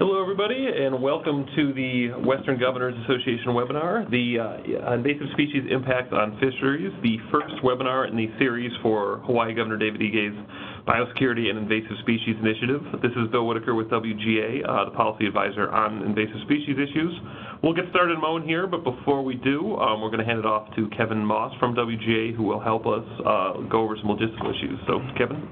Hello, everybody, and welcome to the Western Governors Association webinar, the invasive species impact on fisheries, the first webinar in the series for Hawaii Governor David Ige's Biosecurity and Invasive Species Initiative. This is Bill Whitaker with WGA, the policy advisor on invasive species issues. We'll get started in a moment here, but before we do, we're going to hand it off to Kevin Moss from WGA, who will help us go over some logistical issues. So, Kevin.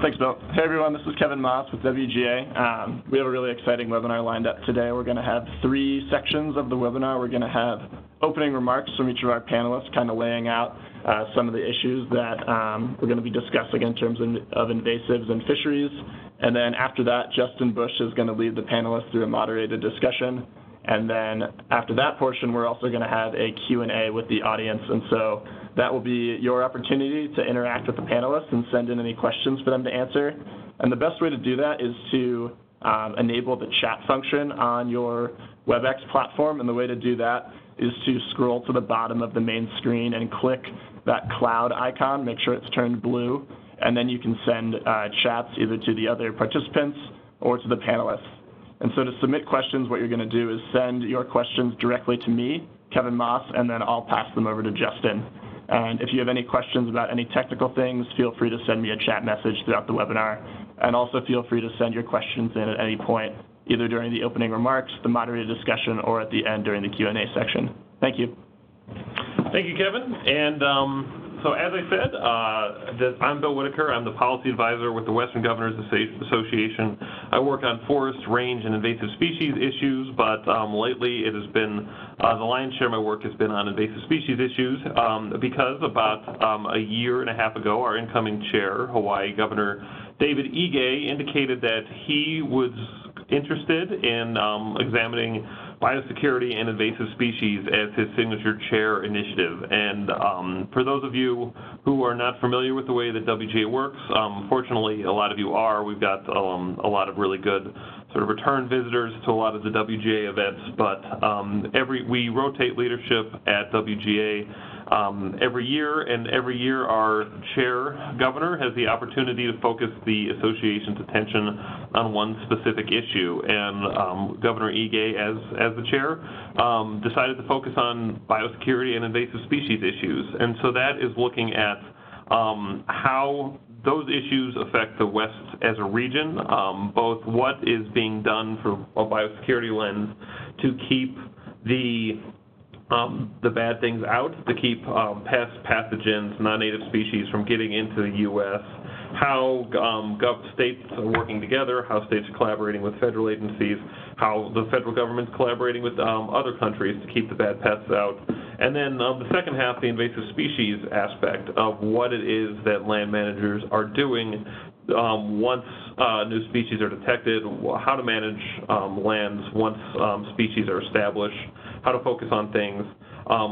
Thanks, Bill. Hey, everyone. This is Kevin Moss with WGA. We have a really exciting webinar lined up today. We're going to have three sections of the webinar. We're going to have opening remarks from each of our panelists, kind of laying out some of the issues that we're going to be discussing in terms of invasives and fisheries. And then after that, Justin Bush is going to lead the panelists through a moderated discussion. And then after that portion, we're also going to have a Q&A with the audience. And so that will be your opportunity to interact with the panelists and send in any questions for them to answer. And the best way to do that is to enable the chat function on your WebEx platform. And the way to do that is to scroll to the bottom of the main screen and click that cloud icon, make sure it's turned blue, and then you can send chats either to the other participants or to the panelists. And so to submit questions, what you're going to do is send your questions directly to me, Kevin Moss, and then I'll pass them over to Justin. And if you have any questions about any technical things, feel free to send me a chat message throughout the webinar. And also feel free to send your questions in at any point, either during the opening remarks, the moderated discussion, or at the end during the Q&A section. Thank you. Thank you, Kevin. And so as I said, I'm Bill Whitaker. I'm the policy advisor with the Western Governors Association. I work on forest, range, and invasive species issues, but lately it has been, the lion's share of my work has been on invasive species issues because about a year and a half ago, our incoming chair, Hawaii Governor David Ige, indicated that he was interested in examining biosecurity and invasive species as his signature chair initiative. And for those of you who are not familiar with the way that WGA works, fortunately a lot of you are. We've got a lot of really good sort of return visitors to a lot of the WGA events, but we rotate leadership at WGA every year, and every year our chair governor has the opportunity to focus the association's attention on one specific issue. And Governor Ige, as the chair, decided to focus on biosecurity and invasive species issues. And so that is looking at how those issues affect the West as a region, both what is being done from a biosecurity lens to keep the bad things out, to keep pests, pathogens, non-native species from getting into the U.S., how states are working together, how states are collaborating with federal agencies, how the federal government's collaborating with other countries to keep the bad pests out. And then the second half, the invasive species aspect of what it is that land managers are doing once new species are detected, how to manage lands once species are established, how to focus on things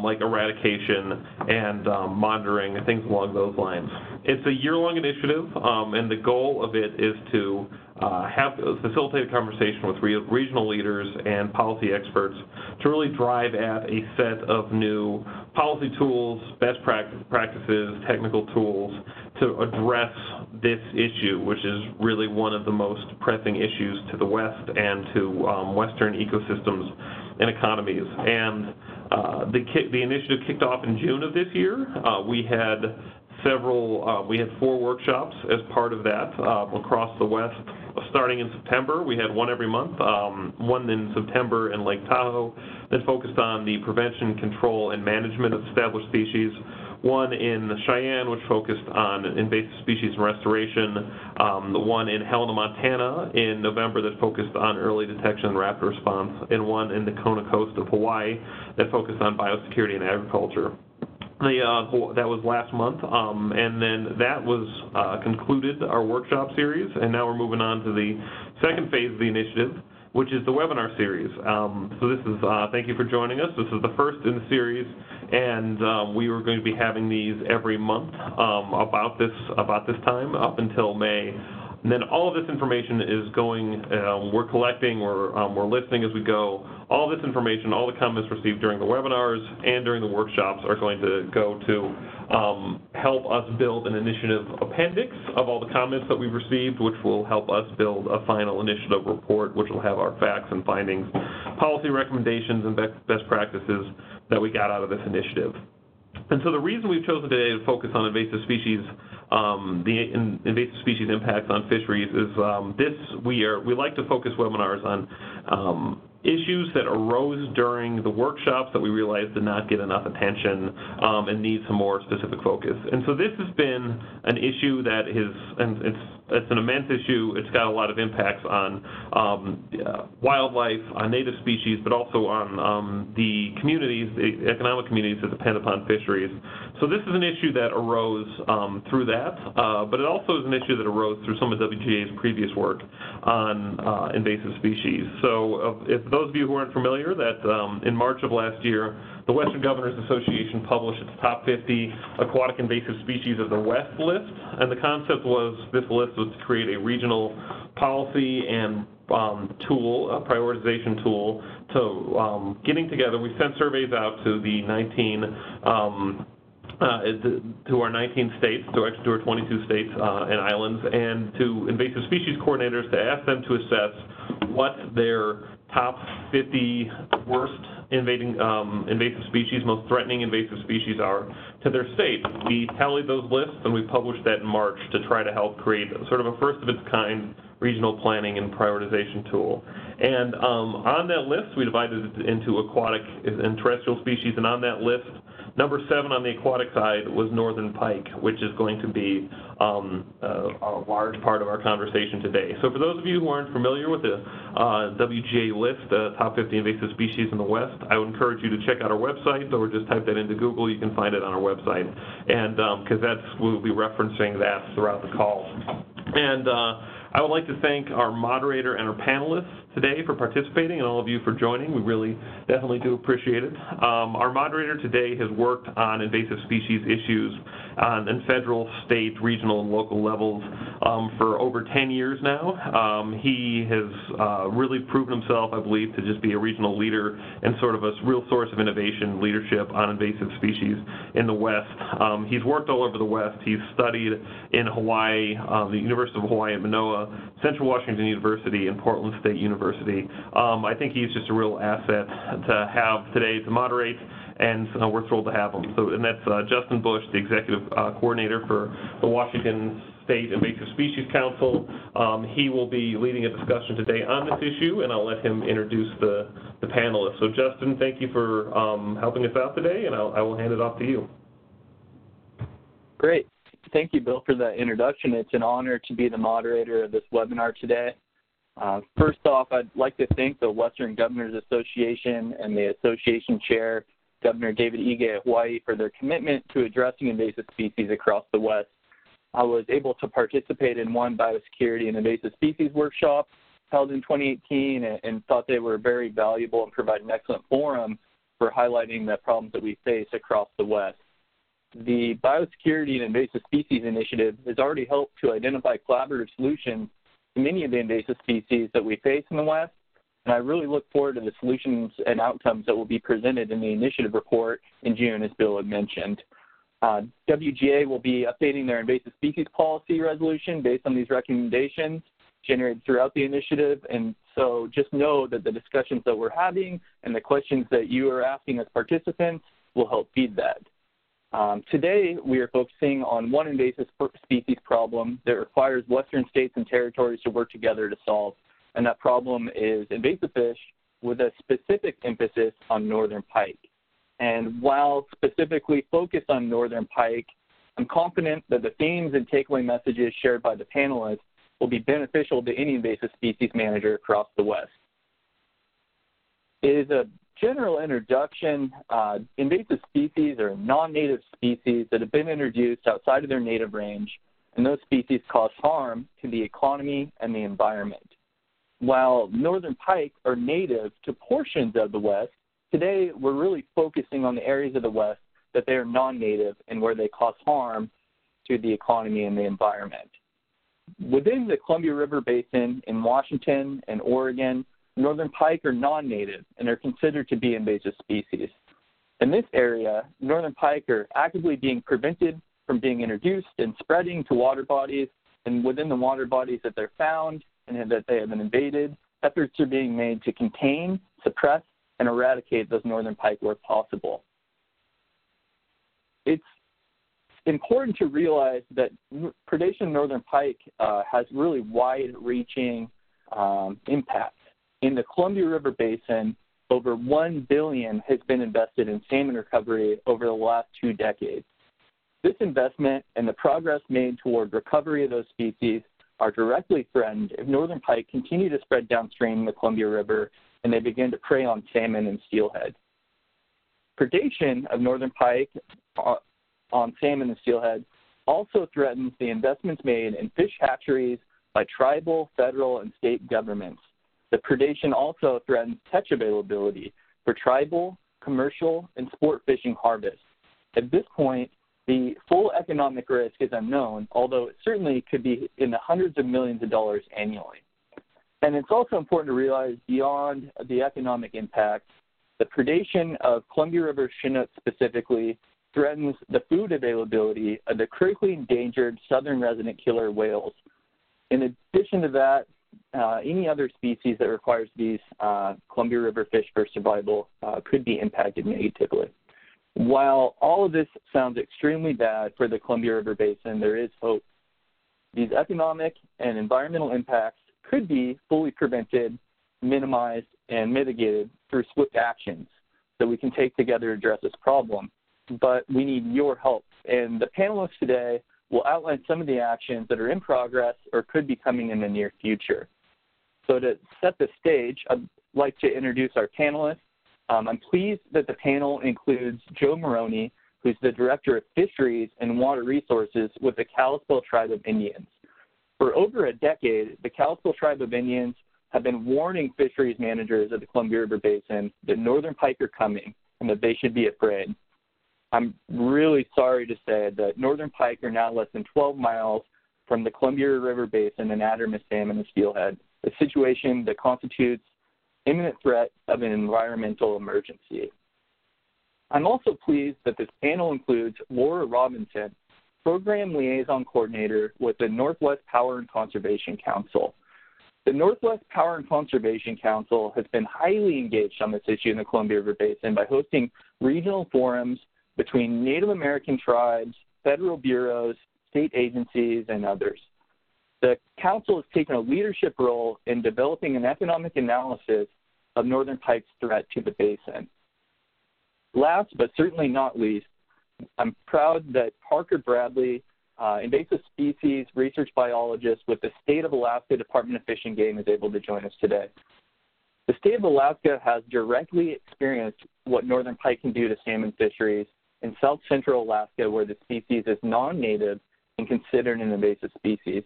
like eradication and monitoring, things along those lines. It's a year-long initiative, and the goal of it is to facilitate a conversation with regional leaders and policy experts to really drive at a set of new policy tools, best practices, technical tools to address this issue, which is really one of the most pressing issues to the West and to Western ecosystems and economies. And the initiative kicked off in June of this year. We had four workshops as part of that across the West. Starting in September, we had one every month, one in September in Lake Tahoe that focused on the prevention, control, and management of established species, one in Cheyenne, which focused on invasive species and restoration, the one in Helena, Montana in November that focused on early detection and rapid response, and one in the Kona coast of Hawaii that focused on biosecurity and agriculture. That was last month, and then that was concluded our workshop series, and now we're moving on to the second phase of the initiative, which is the webinar series. So this is, thank you for joining us. This is the first in the series, and we were going to be having these every month about this time up until May. And then all of this information is going, we're collecting, we're listening as we go. All this information, all the comments received during the webinars and during the workshops are going to go to help us build an initiative appendix of all the comments that we've received, which will help us build a final initiative report, which will have our facts and findings, policy recommendations, and best practices that we got out of this initiative. And so the reason we've chosen today to focus on invasive species, invasive species impacts on fisheries is we like to focus webinars on issues that arose during the workshops that we realized did not get enough attention and need some more specific focus. And so this has been an issue that is, and it's an immense issue. It's got a lot of impacts on wildlife, on native species, but also on the communities, the economic communities that depend upon fisheries. So this is an issue that arose through that, but it also is an issue that arose through some of WGA's previous work on invasive species. So if those of you who aren't familiar, that in March of last year, the Western Governors Association published its top 50 aquatic invasive species of the West list, and the concept was this list was to create a regional policy and tool, a prioritization tool, to getting together. We sent surveys out to the 19 states, to our 22 states and islands, and to invasive species coordinators to ask them to assess what their top 50 worst invasive species, most threatening invasive species are to their state. We tallied those lists and we published that in March to try to help create sort of a first of its kind regional planning and prioritization tool. And on that list, we divided it into aquatic and terrestrial species, and on that list, number 7 on the aquatic side was Northern Pike, which is going to be a large part of our conversation today. So for those of you who aren't familiar with the WGA list, top 50 invasive species in the West, I would encourage you to check out our website, or just type that into Google. You can find it on our website, and because we'll be referencing that throughout the call. And I would like to thank our moderator and our panelists today for participating, and all of you for joining. We really definitely do appreciate it. Our moderator today has worked on invasive species issues on federal, state, regional, and local levels for over 10 years now. He has really proven himself, I believe, to just be a regional leader and sort of a real source of innovation leadership on invasive species in the West. He's worked all over the West. He's studied in Hawaii, the University of Hawaii at Manoa, Central Washington University, and Portland State University. I think he's just a real asset to have today to moderate, and we're thrilled to have him. So, and that's Justin Bush, the executive coordinator for the Washington State Invasive Species Council. He will be leading a discussion today on this issue, and I'll let him introduce the panelists. So Justin, thank you for helping us out today, and I will hand it off to you. Great. Thank you, Bill, for that introduction. It's an honor to be the moderator of this webinar today. First off, I'd like to thank the Western Governors Association and the Association Chair, Governor David Ige of Hawaii, for their commitment to addressing invasive species across the West. I was able to participate in one biosecurity and invasive species workshop held in 2018 and thought they were very valuable and provide an excellent forum for highlighting the problems that we face across the West. The Biosecurity and Invasive Species Initiative has already helped to identify collaborative solutions to many of the invasive species that we face in the West, and I really look forward to the solutions and outcomes that will be presented in the initiative report in June, as Bill had mentioned. WGA will be updating their invasive species policy resolution based on these recommendations generated throughout the initiative, and so just know that the discussions that we're having and the questions that you are asking as participants will help feed that. Today, we are focusing on one invasive species problem that requires Western states and territories to work together to solve, and that problem is invasive fish, with a specific emphasis on Northern Pike. And while specifically focused on Northern Pike, I'm confident that the themes and takeaway messages shared by the panelists will be beneficial to any invasive species manager across the West. It is a general introduction. Invasive species are non-native species that have been introduced outside of their native range, and those species cause harm to the economy and the environment. While Northern Pike are native to portions of the West, today we're really focusing on the areas of the West that they are non-native and where they cause harm to the economy and the environment. Within the Columbia River Basin in Washington and Oregon, northern pike are non-native and are considered to be invasive species. In this area, northern pike are actively being prevented from being introduced and spreading to water bodies, and within the water bodies that they're found and that they have been invaded, efforts are being made to contain, suppress, and eradicate those northern pike where possible. It's important to realize that predation of northern pike has really wide-reaching impact. In the Columbia River Basin, over $1 billion has been invested in salmon recovery over the last 2 decades. This investment and the progress made toward recovery of those species are directly threatened if northern pike continue to spread downstream the Columbia River and they begin to prey on salmon and steelhead. Predation of northern pike on salmon and steelhead also threatens the investments made in fish hatcheries by tribal, federal, and state governments. The predation also threatens catch availability for tribal, commercial, and sport fishing harvests. At this point, the full economic risk is unknown, although it certainly could be in the hundreds of millions of dollars annually. And it's also important to realize beyond the economic impact, the predation of Columbia River Chinook specifically threatens the food availability of the critically endangered southern resident killer whales. In addition to that, any other species that requires these Columbia River fish for survival could be impacted negatively. While all of this sounds extremely bad for the Columbia River Basin, there is hope. These economic and environmental impacts could be fully prevented, minimized, and mitigated through swift actions that we can take together to address this problem. But we need your help, and the panelists today will outline some of the actions that are in progress or could be coming in the near future. So to set the stage, I'd like to introduce our panelists. I'm pleased that the panel includes Joe Maroney, who's the Director of Fisheries and Water Resources with the Kalispel Tribe of Indians. For over a decade, the Kalispel Tribe of Indians have been warning fisheries managers of the Columbia River Basin that northern pike are coming and that they should be afraid. I'm really sorry to say that northern pike are now less than 12 miles from the Columbia River Basin and Addermiss salmon and steelhead, a situation that constitutes imminent threat of an environmental emergency. I'm also pleased that this panel includes Laura Robinson, Program Liaison Coordinator with the Northwest Power and Conservation Council. The Northwest Power and Conservation Council has been highly engaged on this issue in the Columbia River Basin by hosting regional forums between Native American tribes, federal bureaus, state agencies, and others. The Council has taken a leadership role in developing an economic analysis of northern pike's threat to the basin. Last but certainly not least, I'm proud that Parker Bradley, invasive species research biologist with the State of Alaska Department of Fish and Game, is able to join us today. The state of Alaska has directly experienced what northern pike can do to salmon fisheries in south-central Alaska, where the species is non-native and considered an invasive species.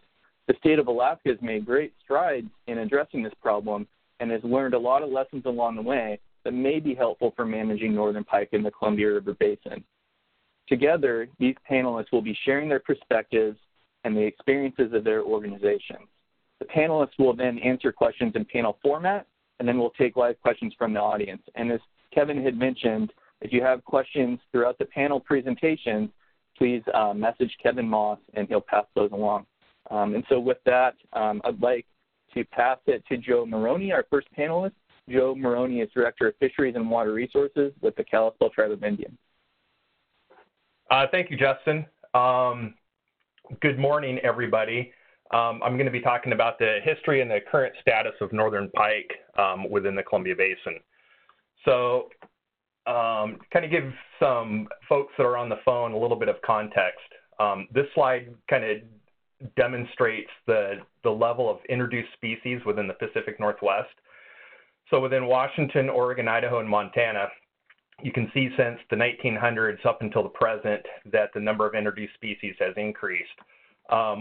The state of Alaska has made great strides in addressing this problem and has learned a lot of lessons along the way that may be helpful for managing northern pike in the Columbia River Basin. Together, these panelists will be sharing their perspectives and the experiences of their organizations. The panelists will then answer questions in panel format, and then we'll take live questions from the audience. And as Kevin had mentioned, if you have questions throughout the panel presentation, please message Kevin Moss, and he'll pass those along. And so with that, I'd like to pass it to Joe Maroney, our first panelist. Joe Maroney is Director of Fisheries and Water Resources with the Kalispel Tribe of Indians. Thank you, Justin. Good morning, everybody. I'm going to be talking about the history and the current status of northern pike within the Columbia Basin. So kind of give some folks that are on the phone a little bit of context. This slide kind of demonstrates the level of introduced species within the Pacific Northwest. So within Washington, Oregon, Idaho, and Montana, you can see since the 1900s up until the present that the number of introduced species has increased.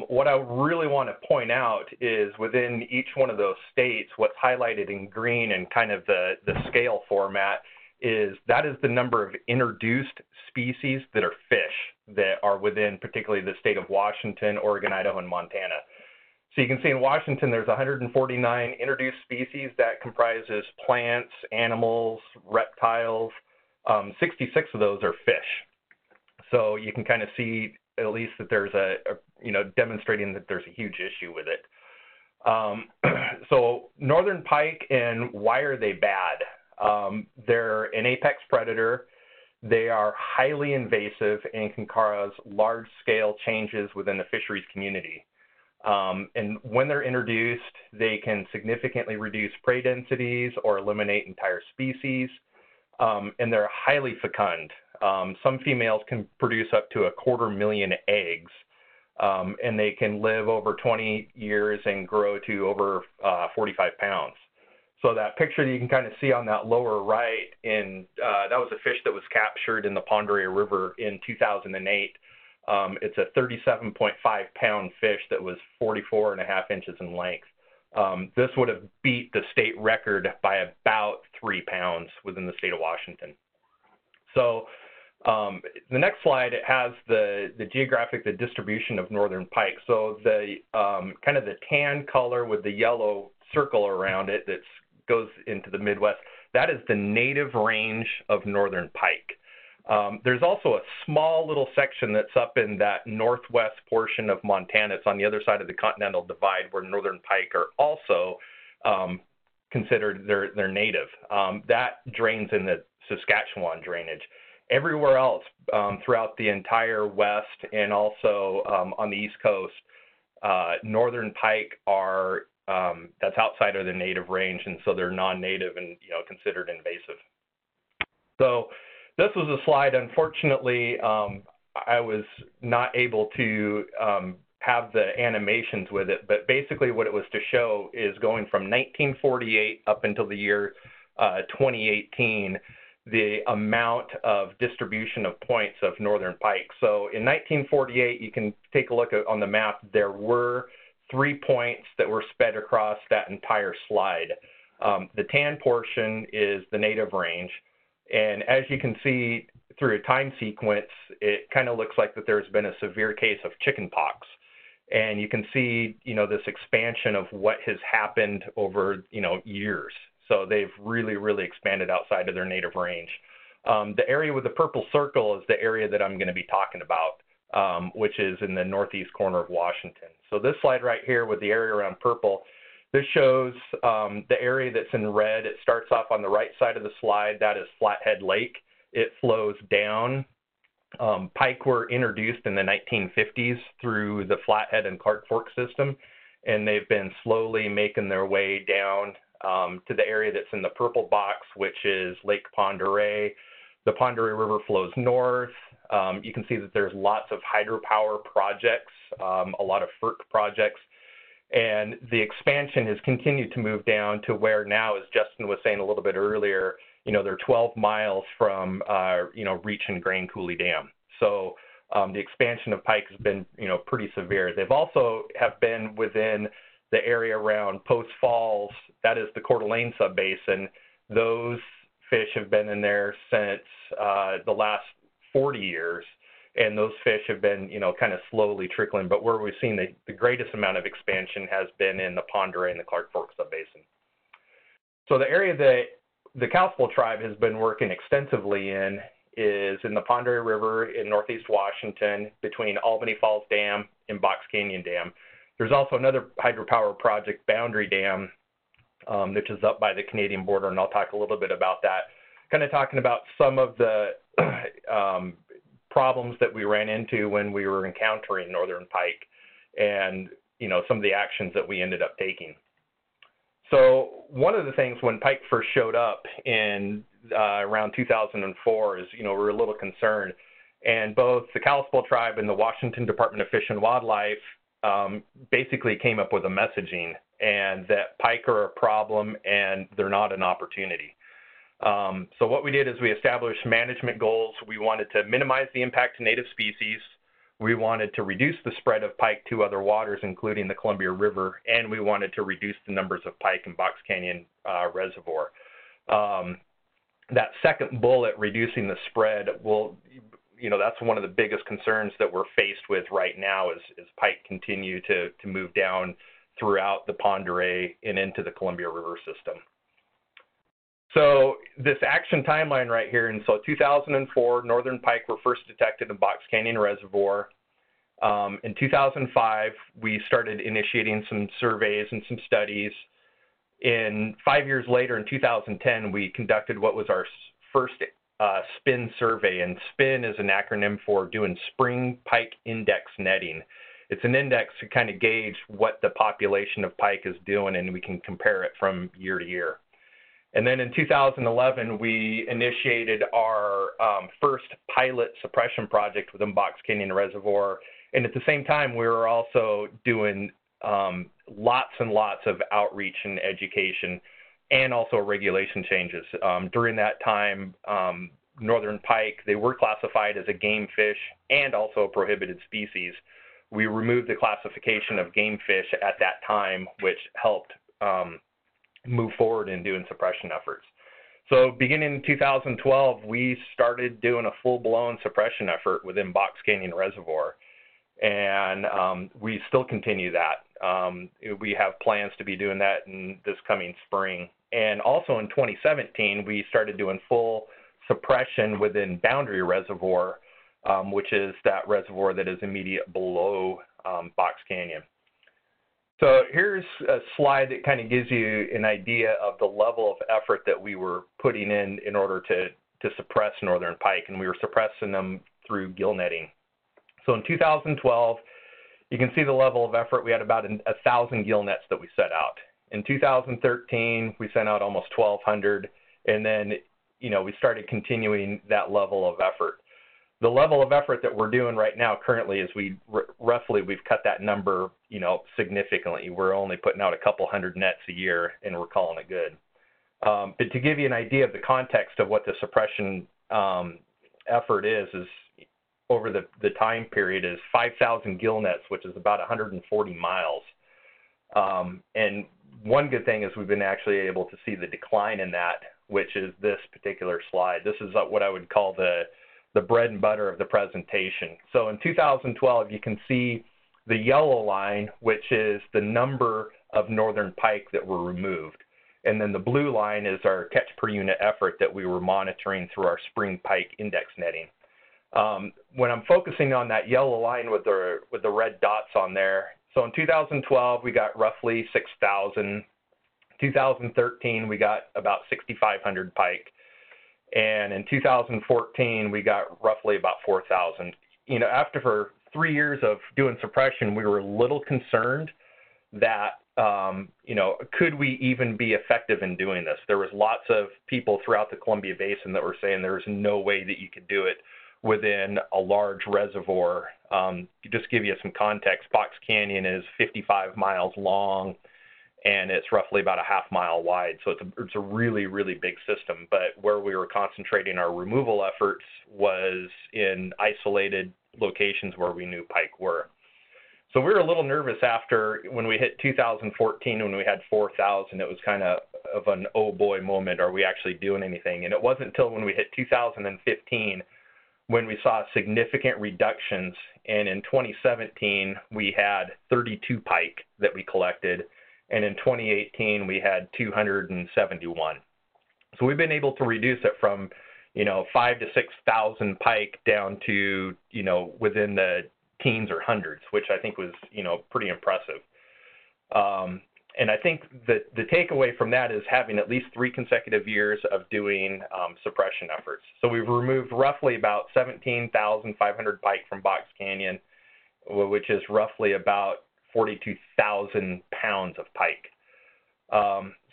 What I really want to point out is within each one of those states, what's highlighted in green and kind of the scale format is that is the number of introduced species that are fish that are within particularly the state of Washington, Oregon, Idaho, and Montana. So you can see in Washington, there's 149 introduced species that comprises plants, animals, reptiles. 66 of those are fish. So you can kind of see at least that there's demonstrating that there's a huge issue with it. So northern pike, and why are they bad? They're an apex predator. They are highly invasive and can cause large-scale changes within the fisheries community. And when they're introduced, they can significantly reduce prey densities or eliminate entire species. And they're highly fecund. Some females can produce up to 250,000 eggs, and they can live over 20 years and grow to over 45 pounds. So that picture that you can kind of see on that lower right, that was a fish that was captured in the Pend Oreille River in 2008. It's a 37.5-pound fish that was 44.5 inches in length. This would have beat the state record by about 3 pounds within the state of Washington. So the next slide, it has the distribution of northern pike. So the kind of the tan color with the yellow circle around it that goes into the Midwest, that is the native range of northern pike. There's also a small little section that's up in that northwest portion of Montana. It's on the other side of the Continental Divide where northern pike are also considered their native. That drains in the Saskatchewan drainage. Everywhere else throughout the entire West and also on the East Coast, northern pike are that's outside of the native range, and so they're non-native and considered invasive. So this was a slide. Unfortunately, I was not able to have the animations with it, but basically what it was to show is going from 1948 up until the year 2018, the amount of distribution of points of northern pike. So in 1948, you can take a look at, on the map, there were 3 points that were spread across that entire slide. The tan portion is the native range. And as you can see through a time sequence, it kind of looks like that there's been a severe case of chicken pox. And you can see, this expansion of what has happened over, years. So they've really, really expanded outside of their native range. The area with the purple circle is the area that I'm going to be talking about, which is in the northeast corner of Washington. So this slide right here with the area around purple, this shows the area that's in red. It starts off on the right side of the slide. That is Flathead Lake. It flows down. Pike were introduced in the 1950s through the Flathead and Clark Fork system, and they've been slowly making their way down to the area that's in the purple box, which is Lake Pend Oreille. The Pend Oreille River flows north. You can see that there's lots of hydropower projects, a lot of FERC projects, and the expansion has continued to move down to where now, as Justin was saying a little bit earlier, they're 12 miles from, reaching Grand Coulee Dam. So the expansion of pike has been, pretty severe. They've also have been within the area around Post Falls, that is the Coeur d'Alene subbasin. Those fish have been in there since the last 40 years, and those fish have been, kind of slowly trickling. But where we've seen the greatest amount of expansion has been in the Pend Oreille and the Clark Fork subbasin. So the area that the Kalispel Tribe has been working extensively in is in the Pend Oreille River in northeast Washington between Albany Falls Dam and Box Canyon Dam. There's also another hydropower project, Boundary Dam, which is up by the Canadian border, and I'll talk a little bit about that. Kind of talking about some of the problems that we ran into when we were encountering northern pike and, some of the actions that we ended up taking. So one of the things when pike first showed up in around 2004 is, we were a little concerned. And both the Kalispel Tribe and the Washington Department of Fish and Wildlife basically came up with a messaging, and that pike are a problem and they're not an opportunity. So what we did is we established management goals. We wanted to minimize the impact to native species. We wanted to reduce the spread of pike to other waters, including the Columbia River, and we wanted to reduce the numbers of pike in Box Canyon Reservoir. That second bullet, reducing the spread, will that's one of the biggest concerns that we're faced with right now is pike continue to move down throughout the Pend Oreille and into the Columbia River system. So this action timeline right here, and so 2004, northern pike were first detected in Box Canyon Reservoir. In 2005, we started initiating some surveys and some studies. In 5 years later, in 2010, we conducted what was our first SPIN survey, and SPIN is an acronym for doing Spring Pike Index Netting. It's an index to kind of gauge what the population of pike is doing, and we can compare it from year to year. And then in 2011, we initiated our first pilot suppression project within Box Canyon Reservoir, and at the same time, we were also doing lots and lots of outreach and education and also regulation changes. During that time, northern pike, they were classified as a game fish and also a prohibited species. We removed the classification of game fish at that time, which helped move forward in doing suppression efforts. So beginning in 2012, we started doing a full-blown suppression effort within Box Canyon Reservoir, and we still continue that. We have plans to be doing that in this coming spring. And also in 2017, we started doing full suppression within Boundary Reservoir, which is that reservoir that is immediate below Box Canyon. So here's a slide that kind of gives you an idea of the level of effort that we were putting in order to suppress northern pike, and we were suppressing them through gill netting. So in 2012, you can see the level of effort. We had about 1,000 gill nets that we set out. In 2013, we sent out almost 1,200, and then, you know, we started continuing that level of effort. The level of effort that we're doing right now currently is we've cut that number, you know, significantly. We're only putting out a couple hundred nets a year, and we're calling it good. But to give you an idea of the context of what the suppression effort is over the time period is 5,000 gill nets, which is about 140 miles. And one good thing is we've been actually able to see the decline in that, which is this particular slide. This is what I would call the bread and butter of the presentation. So in 2012, you can see the yellow line, which is the number of northern pike that were removed. And then the blue line is our catch per unit effort that we were monitoring through our spring pike index netting. When I'm focusing on that yellow line with the red dots on there, so in 2012, we got roughly 6,000. 2013, we got about 6,500 pike. And in 2014, we got roughly about 4,000. You know, after for 3 years of doing suppression, we were a little concerned that, you know, could we even be effective in doing this? There was lots of people throughout the Columbia Basin that were saying there's no way that you could do it within a large reservoir. Just to give you some context, Box Canyon is 55 miles long, and it's roughly about a half-mile wide, so it's a really, really big system. But where we were concentrating our removal efforts was in isolated locations where we knew pike were. So we were a little nervous after when we hit 2014, when we had 4,000, it was kind of an oh boy moment, are we actually doing anything? And it wasn't until when we hit 2015 when we saw significant reductions, and in 2017 we had 32 pike that we collected, and in 2018, we had 271. So we've been able to reduce it from, you know, 5,000 to 6,000 pike down to, you know, within the teens or hundreds, which I think was, you know, pretty impressive. And I think the takeaway from that is having at least 3 consecutive years of doing suppression efforts. So we've removed roughly about 17,500 pike from Box Canyon, which is roughly about 42,000 pounds of pike.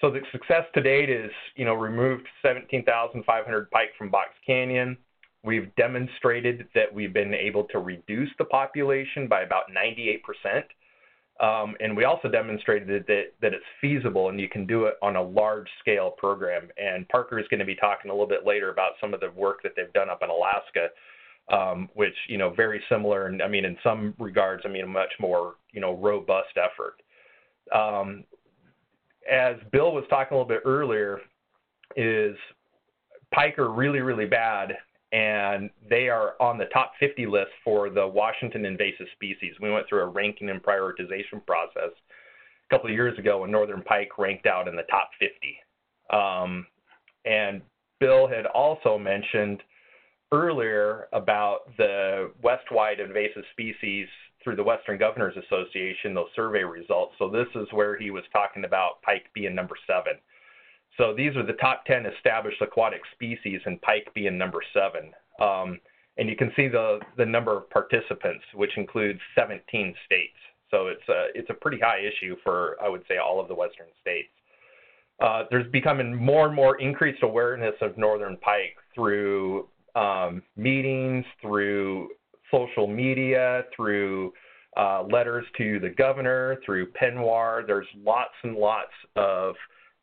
So the success to date is, you know, removed 17,500 pike from Box Canyon. We've demonstrated that we've been able to reduce the population by about 98%. And we also demonstrated that it's feasible and you can do it on a large scale program. And Parker is going to be talking a little bit later about some of the work that they've done up in Alaska, which, you know, very similar, and I mean, in some regards, I mean, a much more, you know, robust effort. As Bill was talking a little bit earlier, is pike are really, really bad, and they are on the top 50 list for the Washington invasive species. We went through a ranking and prioritization process, a couple of years ago when Northern Pike ranked out in the top 50. And Bill had also mentioned earlier about the west-wide invasive species through the Western Governors Association, those survey results. So this is where he was talking about pike being number 7. So these are the top 10 established aquatic species and pike being number 7. And you can see the number of participants, which includes 17 states. So it's a pretty high issue for, I would say, all of the Western states. There's becoming more and more increased awareness of northern pike through meetings, through social media, through letters to the governor, through PENWAR. There's lots and lots of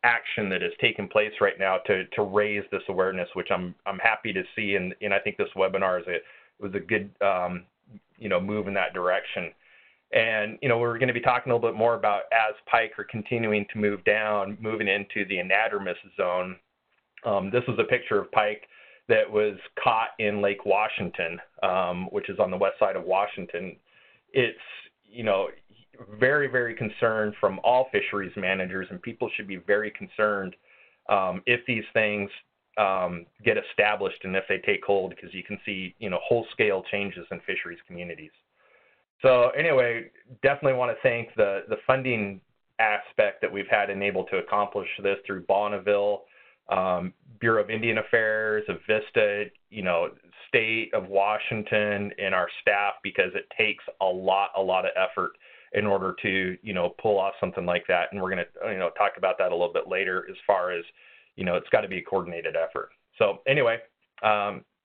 action that is taking place right now to raise this awareness, which I'm happy to see, and I think this webinar was a good move in that direction. And, we're going to be talking a little bit more about as pike are continuing to move down, moving into the anadromous zone. This is a picture of pike that was caught in Lake Washington, which is on the west side of Washington. It's, very, very concerned from all fisheries managers, and people should be very concerned if these things get established and if they take hold, because you can see, whole-scale changes in fisheries communities. So anyway, definitely want to thank the funding aspect that we've had enabled to accomplish this through Bonneville, Bureau of Indian Affairs, Avista, State of Washington, and our staff, because it takes a lot of effort in order to, pull off something like that. And we're going to, talk about that a little bit later as far as, it's got to be a coordinated effort. So anyway,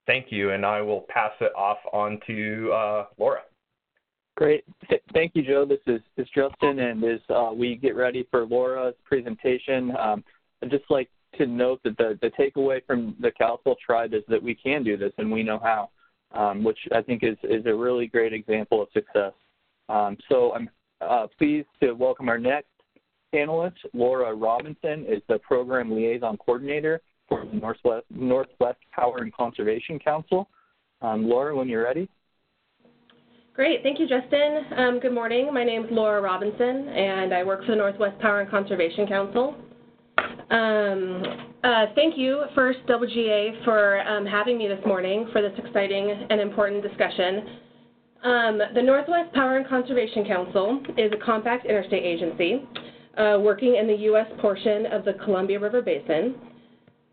thank you, and I will pass it off on to Laura. Great. Thank you, Joe. This is Justin, and as we get ready for Laura's presentation, I'd just like to note that the takeaway from the Kalispel tribe is that we can do this and we know how, which I think is a really great example of success. So I'm pleased to welcome our next panelist. Laura Robinson is the Program Liaison Coordinator for the Northwest Power and Conservation Council. Laura, when you're ready. Great. Thank you, Justin. Good morning. My name is Laura Robinson, and I work for the Northwest Power and Conservation Council. Thank you, first, WGA, for having me this morning for this exciting and important discussion. The Northwest Power and Conservation Council is a compact interstate agency working in the U.S. portion of the Columbia River Basin.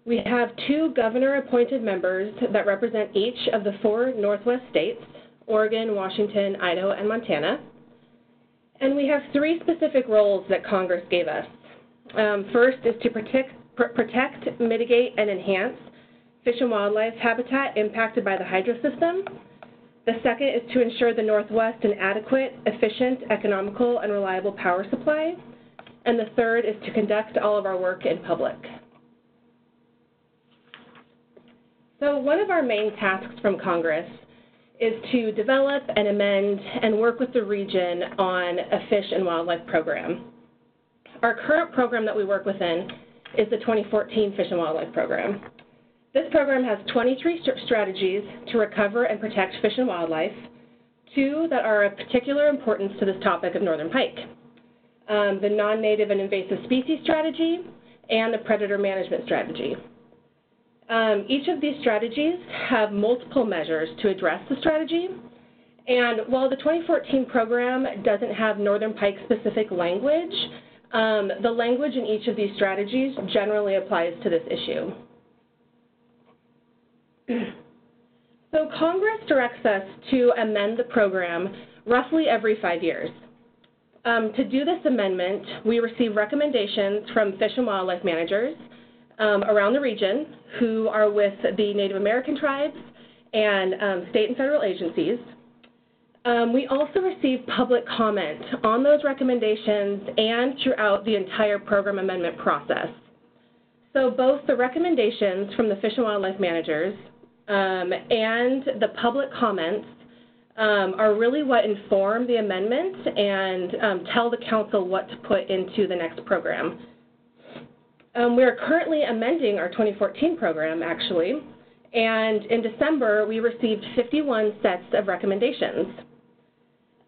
We have 2 governor-appointed members that represent each of the 4 Northwest states: Oregon, Washington, Idaho, and Montana. And we have 3 specific roles that Congress gave us. First is to protect, mitigate, and enhance fish and wildlife habitat impacted by the hydro system. The second is to ensure the Northwest an adequate, efficient, economical, and reliable power supply. And the third is to conduct all of our work in public. So one of our main tasks from Congress is to develop and amend and work with the region on a fish and wildlife program. Our current program that we work within is the 2014 Fish and Wildlife Program. This program has 23 strategies to recover and protect fish and wildlife, 2 that are of particular importance to this topic of northern pike: the non-native and invasive species strategy and the predator management strategy. Each of these strategies have multiple measures to address the strategy, and while the 2014 program doesn't have northern pike specific language, the language in each of these strategies generally applies to this issue. So Congress directs us to amend the program roughly every 5 years. To do this amendment, we receive recommendations from fish and wildlife managers around the region who are with the Native American tribes and state and federal agencies. We also receive public comment on those recommendations and throughout the entire program amendment process. So both the recommendations from the fish and wildlife managers and the public comments are really what inform the amendment and tell the council what to put into the next program. We are currently amending our 2014 program, actually, and in December, we received 51 sets of recommendations.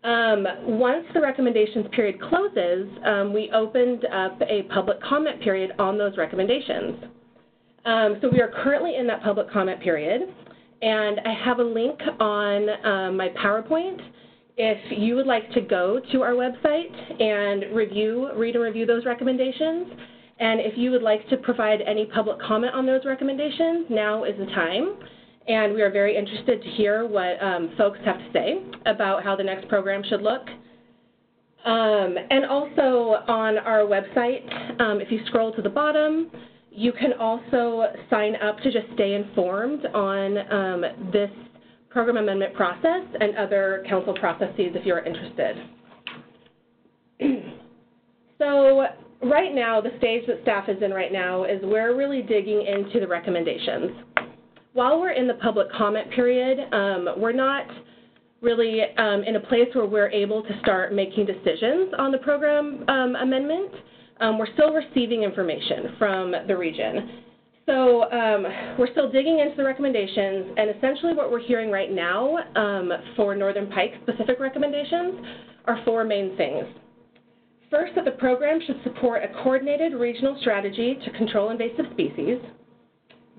Once the recommendations period closes, we opened up a public comment period on those recommendations. So we are currently in that public comment period, and I have a link on my PowerPoint. If you would like to go to our website and read and review those recommendations, and if you would like to provide any public comment on those recommendations, now is the time. And we are very interested to hear what folks have to say about how the next program should look. And also on our website, if you scroll to the bottom, you can also sign up to just stay informed on this program amendment process and other council processes if you're interested. So right now, the stage that staff is in right now is we're really digging into the recommendations. While we're in the public comment period, we're not really in a place where we're able to start making decisions on the program amendment. We're still receiving information from the region. So we're still digging into the recommendations, and essentially what we're hearing right now for Northern Pike specific recommendations are four main things. First, that the program should support a coordinated regional strategy to control invasive species.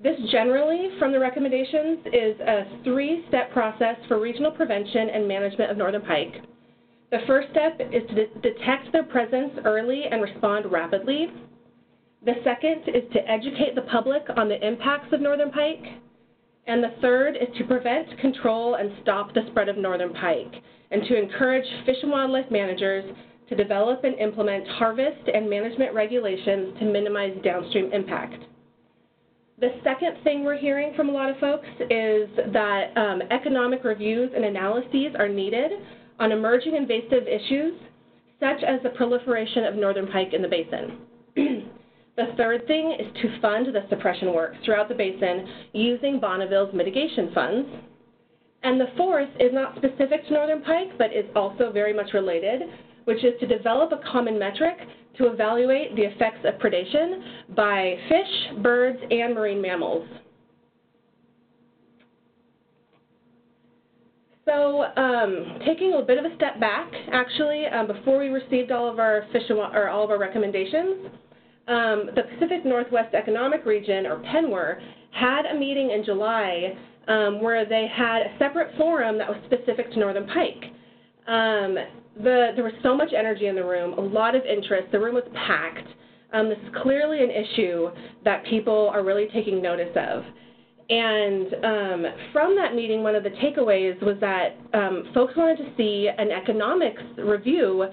This generally, from the recommendations, is a three-step process for regional prevention and management of northern pike. The first step is to detect their presence early and respond rapidly. The second is to educate the public on the impacts of northern pike. And the third is to prevent, control, and stop the spread of northern pike, and to encourage fish and wildlife managers to develop and implement harvest and management regulations to minimize downstream impact. The second thing we're hearing from a lot of folks is that economic reviews and analyses are needed on emerging invasive issues, such as the proliferation of northern pike in the basin. The third thing is to fund the suppression work throughout the basin using Bonneville's mitigation funds. And the fourth is not specific to northern pike, but is also very much related, which is to develop a common metric to evaluate the effects of predation by fish, birds, and marine mammals. So taking a bit of a step back, actually, before we received all of our recommendations, the Pacific Northwest Economic Region, or PNWER, had a meeting in July where they had a separate forum that was specific to northern pike. There was so much energy in the room, a lot of interest. The room was packed. This is clearly an issue that people are really taking notice of. And from that meeting, one of the takeaways was that folks wanted to see an economics review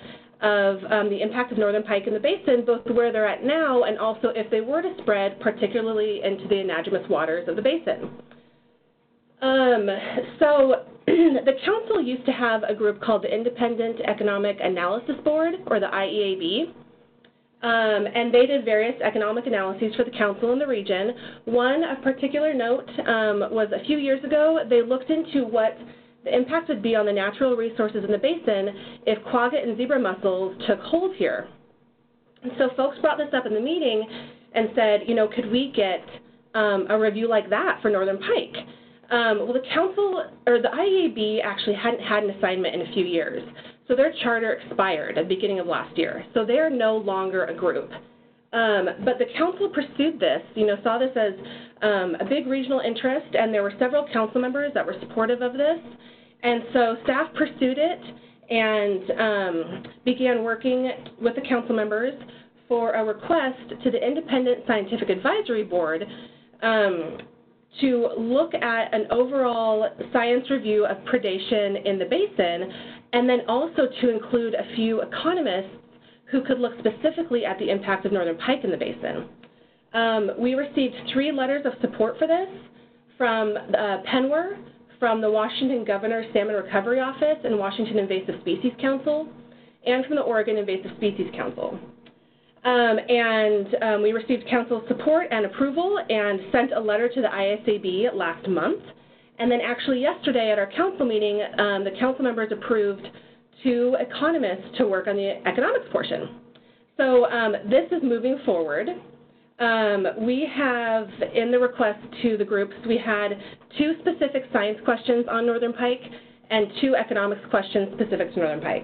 of the impact of northern pike in the basin, both where they're at now and also if they were to spread, particularly into the anadromous waters of the basin. So the council used to have a group called the Independent Economic Analysis Board, or the IEAB, and they did various economic analyses for the council in the region. One of particular note was a few years ago, they looked into what the impact would be on the natural resources in the basin if quagga and zebra mussels took hold here. And so folks brought this up in the meeting and said, you know, could we get a review like that for northern pike? Well, the council, or the IEAB, actually hadn't had an assignment in a few years. So their charter expired at the beginning of last year. So they are no longer a group. But the council pursued this, you know, saw this as a big regional interest, and there were several council members that were supportive of this. And so staff pursued it and began working with the council members for a request to the Independent Scientific Advisory Board to look at an overall science review of predation in the basin, and then also to include a few economists who could look specifically at the impact of northern pike in the basin. We received 3 letters of support for this from PNWER, from the Washington Governor's Salmon Recovery Office and Washington Invasive Species Council, and from the Oregon Invasive Species Council. We received council support and approval and sent a letter to the ISAB last month. And then actually yesterday at our council meeting, the council members approved 2 economists to work on the economics portion. So this is moving forward. We have, in the request to the groups, we had 2 specific science questions on northern pike and two economics questions specific to Northern Pike.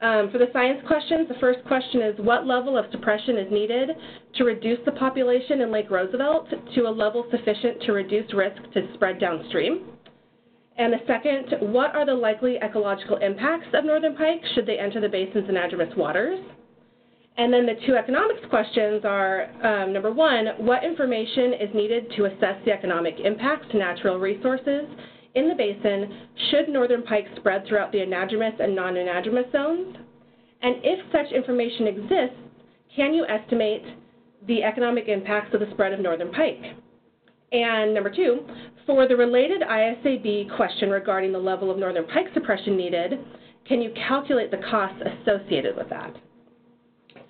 For the science questions, the first question is, what level of suppression is needed to reduce the population in Lake Roosevelt to a level sufficient to reduce risk to spread downstream? And the second, what are the likely ecological impacts of Northern Pike should they enter the basin's anadromous waters? And then the two economics questions are, number one, what information is needed to assess the economic impacts to natural resources in the basin should Northern Pike spread throughout the anadromous and non-anadromous zones? And if such information exists, can you estimate the economic impacts of the spread of Northern Pike? And number two, for the related ISAB question regarding the level of Northern Pike suppression needed, can you calculate the costs associated with that?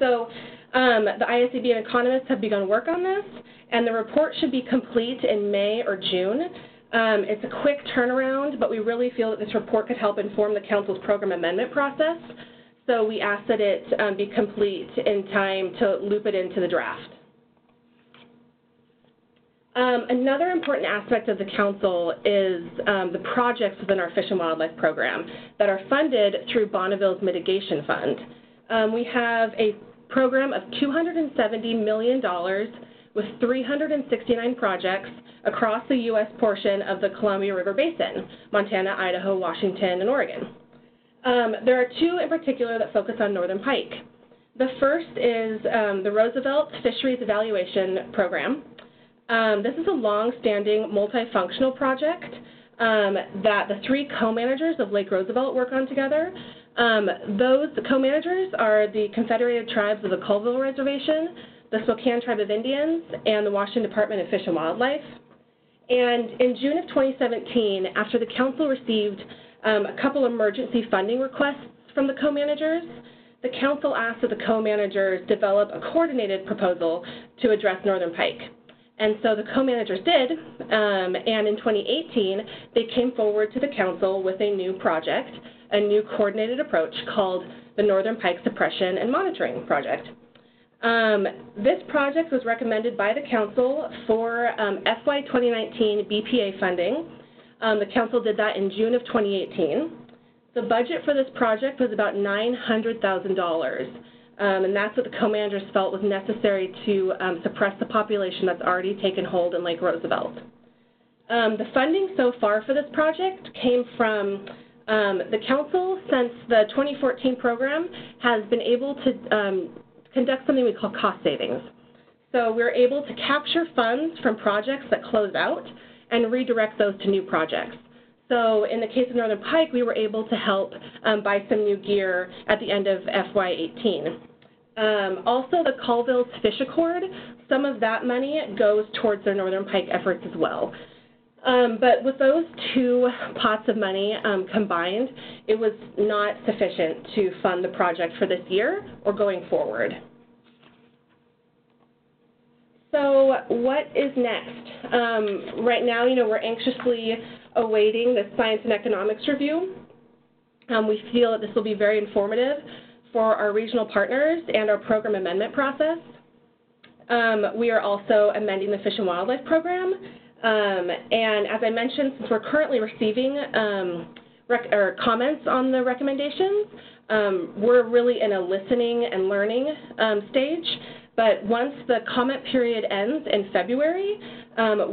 So the ISAB and economists have begun work on this, and the report should be complete in May or June. It's a quick turnaround, but we really feel that this report could help inform the Council's program amendment process, so we ask that it be complete in time to loop it into the draft. Another important aspect of the Council is the projects within our Fish and Wildlife program that are funded through Bonneville's Mitigation Fund. We have a program of $270 million with 369 projects across the U.S. portion of the Columbia River Basin, Montana, Idaho, Washington, and Oregon. There are two in particular that focus on Northern Pike. The first is the Roosevelt Fisheries Evaluation Program. This is a long-standing multifunctional project that the three co-managers of Lake Roosevelt work on together. Those co-managers are the Confederated Tribes of the Colville Reservation, the Spokane Tribe of Indians, and the Washington Department of Fish and Wildlife. And in June of 2017, after the Council received a couple emergency funding requests from the co-managers, the Council asked that the co-managers develop a coordinated proposal to address Northern Pike. And so the co-managers did, and in 2018, they came forward to the Council with a new project, a new coordinated approach called the Northern Pike Suppression and Monitoring Project. This project was recommended by the Council for FY 2019 BPA funding. The Council did that in June of 2018. The budget for this project was about $900,000, and that's what the co-managers felt was necessary to suppress the population that's already taken hold in Lake Roosevelt. The funding so far for this project came from the Council, since the 2014 program has been able to conduct something we call cost savings. So we're able to capture funds from projects that close out and redirect those to new projects. So in the case of Northern Pike, we were able to help buy some new gear at the end of FY18. Also, the Colville's Fish Accord, some of that money goes towards their Northern Pike efforts as well. But with those two pots of money combined, it was not sufficient to fund the project for this year or going forward. So what is next? Right now, you know, we're anxiously awaiting the science and economics review. We feel that this will be very informative for our regional partners and our program amendment process. We are also amending the Fish and Wildlife program. And as I mentioned, since we're currently receiving comments on the recommendations, we're really in a listening and learning stage. But once the comment period ends in February,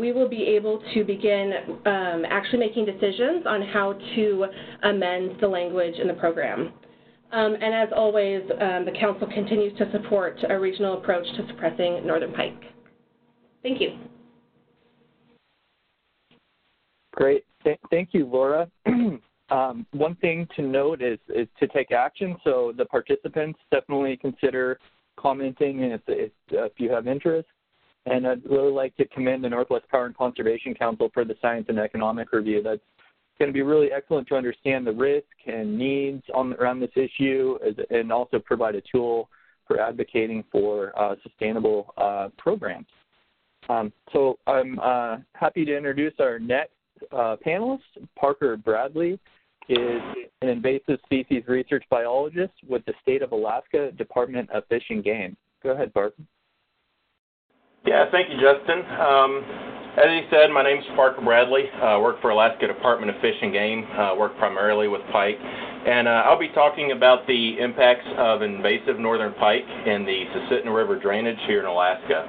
we will be able to begin actually making decisions on how to amend the language in the program. And as always, the Council continues to support a regional approach to suppressing Northern Pike. Thank you. Great. Thank you, Laura. One thing to note is to take action, so the participants definitely consider commenting if you have interest. And I'd really like to commend the Northwest Power and Conservation Council for the science and economic review. That's going to be really excellent to understand the risk and needs around this issue, and also provide a tool for advocating for sustainable programs. So I'm happy to introduce our next panelist. Parker Bradley is an invasive species research biologist with the State of Alaska Department of Fish and Game. Go ahead, Parker. Yeah, thank you, Justin. As he said, my name is Parker Bradley. I work for Alaska Department of Fish and Game. I work primarily with pike. And I'll be talking about the impacts of invasive northern pike in the Susitna River drainage here in Alaska.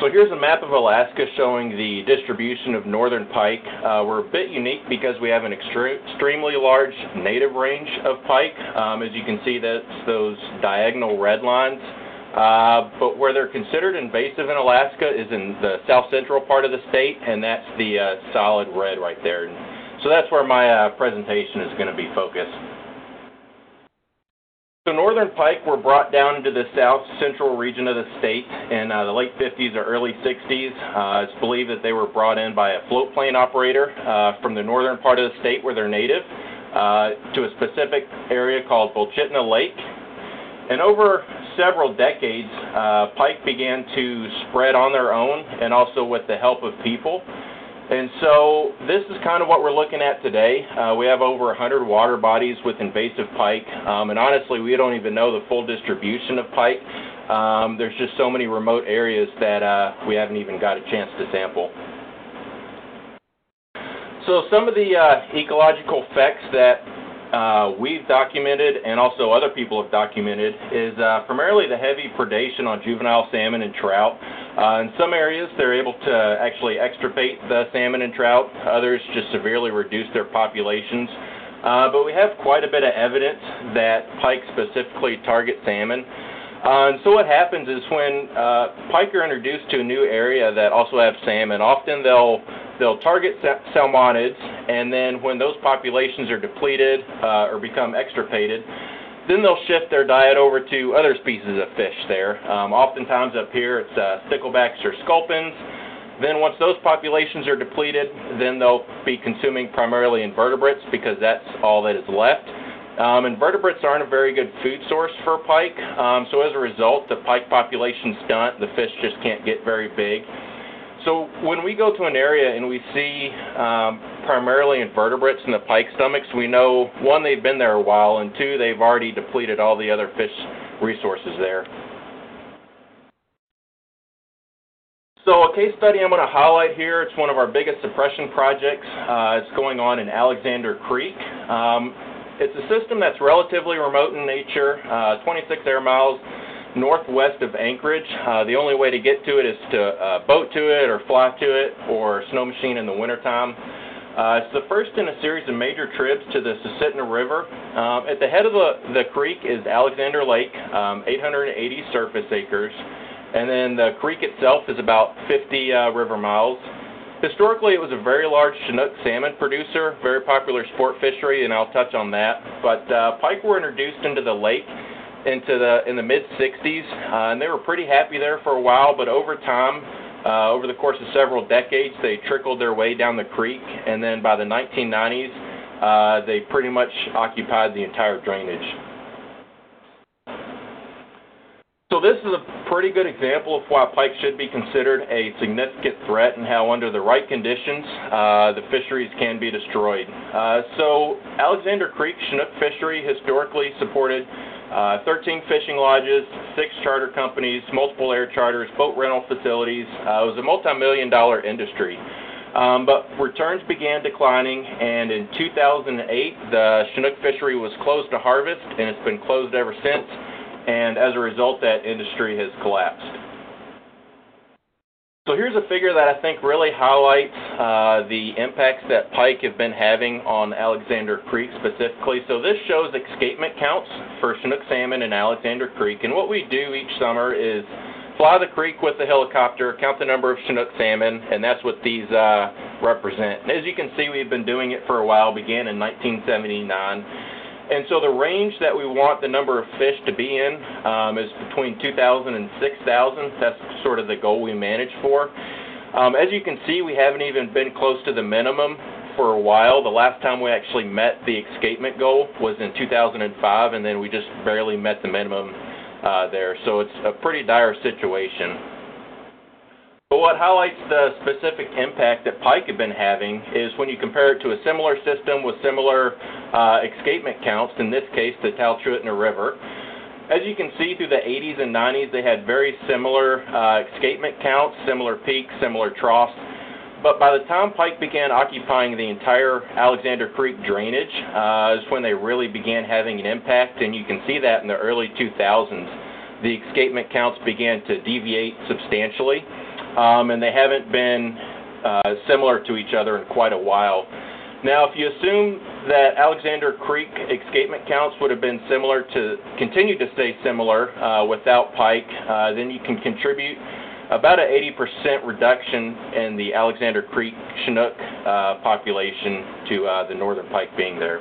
So here's a map of Alaska showing the distribution of northern pike. We're a bit unique because we have an extremely large native range of pike. As you can see, that's those diagonal red lines. But where they're considered invasive in Alaska is in the south central part of the state, and that's the solid red right there. So that's where my presentation is going to be focused. So northern pike were brought down into the south central region of the state in the late 50s or early 60s. It's believed that they were brought in by a float plane operator from the northern part of the state where they're native to a specific area called Bolchitna Lake. And over several decades, pike began to spread on their own and also with the help of people. And so this is kind of what we're looking at today. We have over 100 water bodies with invasive pike. And honestly, we don't even know the full distribution of pike. There's just so many remote areas that we haven't even got a chance to sample. So some of the ecological effects that we've documented and also other people have documented is primarily the heavy predation on juvenile salmon and trout. In some areas, they're able to actually extirpate the salmon and trout. Others just severely reduce their populations. But we have quite a bit of evidence that pike specifically target salmon. And so what happens is when pike are introduced to a new area that also have salmon, often they'll target salmonids, and then when those populations are depleted or become extirpated, then they'll shift their diet over to other species of fish there. Oftentimes up here it's sticklebacks or sculpins. Then once those populations are depleted, then they'll be consuming primarily invertebrates because that's all that is left. Invertebrates aren't a very good food source for pike, so as a result, the pike population stunt, the fish just can't get very big. So when we go to an area and we see primarily invertebrates in the pike stomachs, we know, one, they've been there a while, and two, they've already depleted all the other fish resources there. So a case study I'm going to highlight here, it's one of our biggest suppression projects. It's going on in Alexander Creek. It's a system that's relatively remote in nature, 26 air miles northwest of Anchorage. The only way to get to it is to boat to it or fly to it or snow machine in the wintertime. It's the first in a series of major trips to the Susitna River. At the head of the creek is Alexander Lake, 880 surface acres, and then the creek itself is about 50 river miles. Historically, it was a very large Chinook salmon producer, very popular sport fishery, and I'll touch on that. But pike were introduced into the lake in the mid-60s, and they were pretty happy there for a while, but over time, over the course of several decades, they trickled their way down the creek, and then by the 1990s, they pretty much occupied the entire drainage. So this is a pretty good example of why pike should be considered a significant threat and how under the right conditions, the fisheries can be destroyed. So Alexander Creek Chinook fishery historically supported 13 fishing lodges, 6 charter companies, multiple air charters, boat rental facilities. It was a multi-million-dollar industry. But returns began declining, and in 2008, the Chinook fishery was closed to harvest, and it's been closed ever since. And as a result, that industry has collapsed. So here's a figure that I think really highlights the impacts that pike have been having on Alexander Creek specifically. So this shows escapement counts for Chinook salmon in Alexander Creek. And what we do each summer is fly the creek with a helicopter, count the number of Chinook salmon, and that's what these represent. And as you can see, we've been doing it for a while, began in 1979. And so the range that we want the number of fish to be in is between 2,000 and 6,000. That's sort of the goal we manage for. As you can see, we haven't even been close to the minimum for a while. The last time we actually met the escapement goal was in 2005, and then we just barely met the minimum there. So it's a pretty dire situation. But what highlights the specific impact that pike have been having is when you compare it to a similar system with similar escapement counts, in this case the Talchutna River, As you can see, through the 80s and 90s, they had very similar escapement counts, similar peaks, similar troughs. But by the time Pike began occupying the entire Alexander Creek drainage is when they really began having an impact, and you can see that in the early 2000s. The escapement counts began to deviate substantially, and they haven't been similar to each other in quite a while. Now, if you assume that Alexander Creek escapement counts would have been similar to continue to stay similar without Pike, then you can contribute about an 80% reduction in the Alexander Creek Chinook population to the northern pike being there.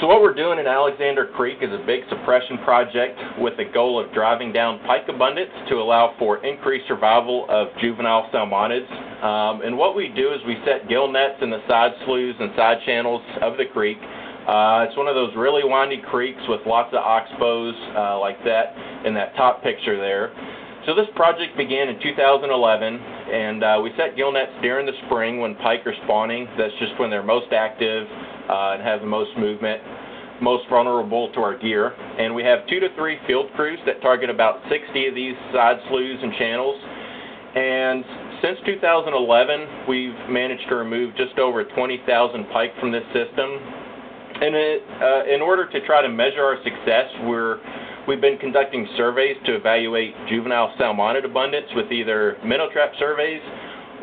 So what we're doing in Alexander Creek is a big suppression project with the goal of driving down pike abundance to allow for increased survival of juvenile salmonids. And what we do is we set gill nets in the side sloughs and side channels of the creek. It's one of those really windy creeks with lots of oxbows like that in that top picture there. So this project began in 2011, and we set gill nets during the spring when pike are spawning. That's just when they're most active and have the most movement, most vulnerable to our gear. And we have 2 to 3 field crews that target about 60 of these side sloughs and channels. And since 2011, we've managed to remove just over 20,000 pike from this system. And in order to try to measure our success, we've been conducting surveys to evaluate juvenile salmonid abundance with either minnow trap surveys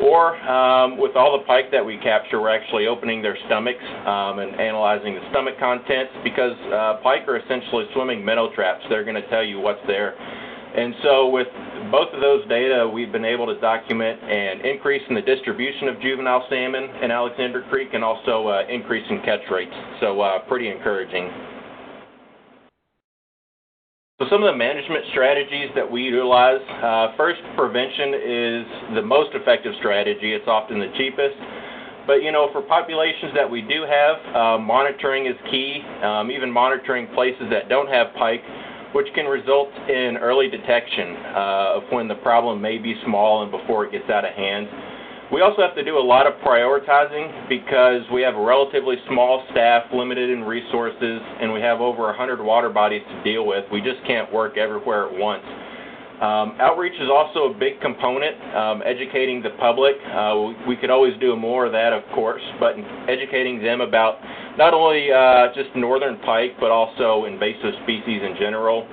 or with all the pike that we capture, we're actually opening their stomachs and analyzing the stomach contents, because pike are essentially swimming minnow traps. They're going to tell you what's there. And so with both of those data, we've been able to document an increase in the distribution of juvenile salmon in Alexander Creek and also increase in catch rates, so pretty encouraging. So some of the management strategies that we utilize, first, prevention is the most effective strategy. It's often the cheapest. But, you know, for populations that we do have, monitoring is key, even monitoring places that don't have pike, which can result in early detection of when the problem may be small and before it gets out of hand. We also have to do a lot of prioritizing because we have a relatively small staff, limited in resources, and we have over 100 water bodies to deal with. We just can't work everywhere at once. Outreach is also a big component, educating the public. We could always do more of that, of course, but educating them about not only just northern pike, but also invasive species in general.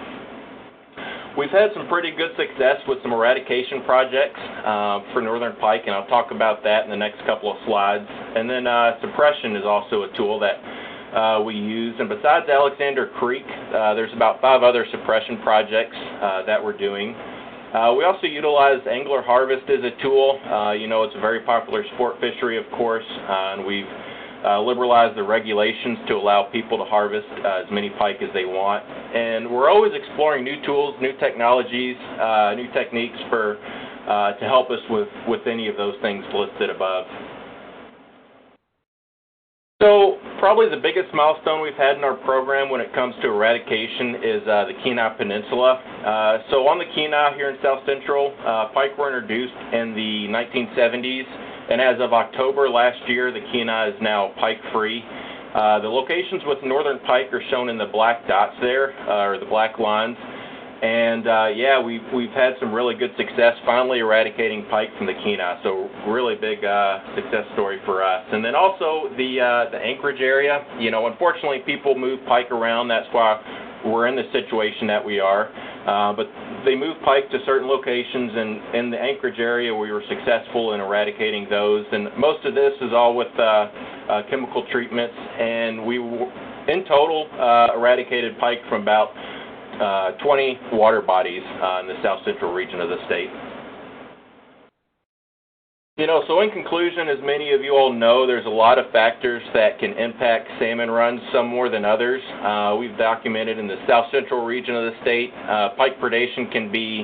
We've had some pretty good success with some eradication projects for northern pike, and I'll talk about that in the next couple of slides. And then suppression is also a tool that we use. And besides Alexander Creek, there's about 5 other suppression projects that we're doing. We also utilize angler harvest as a tool. You know, it's a very popular sport fishery, of course, and we've liberalize the regulations to allow people to harvest as many pike as they want. And we're always exploring new tools, new technologies, new techniques for to help us with any of those things listed above. So probably the biggest milestone we've had in our program when it comes to eradication is the Kenai Peninsula. So on the Kenai here in South Central, pike were introduced in the 1970s. And as of October last year, the Kenai is now pike-free. The locations with northern pike are shown in the black dots there, or the black lines. And yeah, we've had some really good success finally eradicating pike from the Kenai. So really big success story for us. And then also the Anchorage area. You know, unfortunately, people move pike around. That's why we're in the situation that we are. But they move pike to certain locations, and in the Anchorage area we were successful in eradicating those. And most of this is all with chemical treatments, and we in total eradicated pike from about 20 water bodies in the South Central region of the state. You know, so in conclusion, as many of you all know, there's a lot of factors that can impact salmon runs, some more than others. We've documented in the South Central region of the state, pike predation can be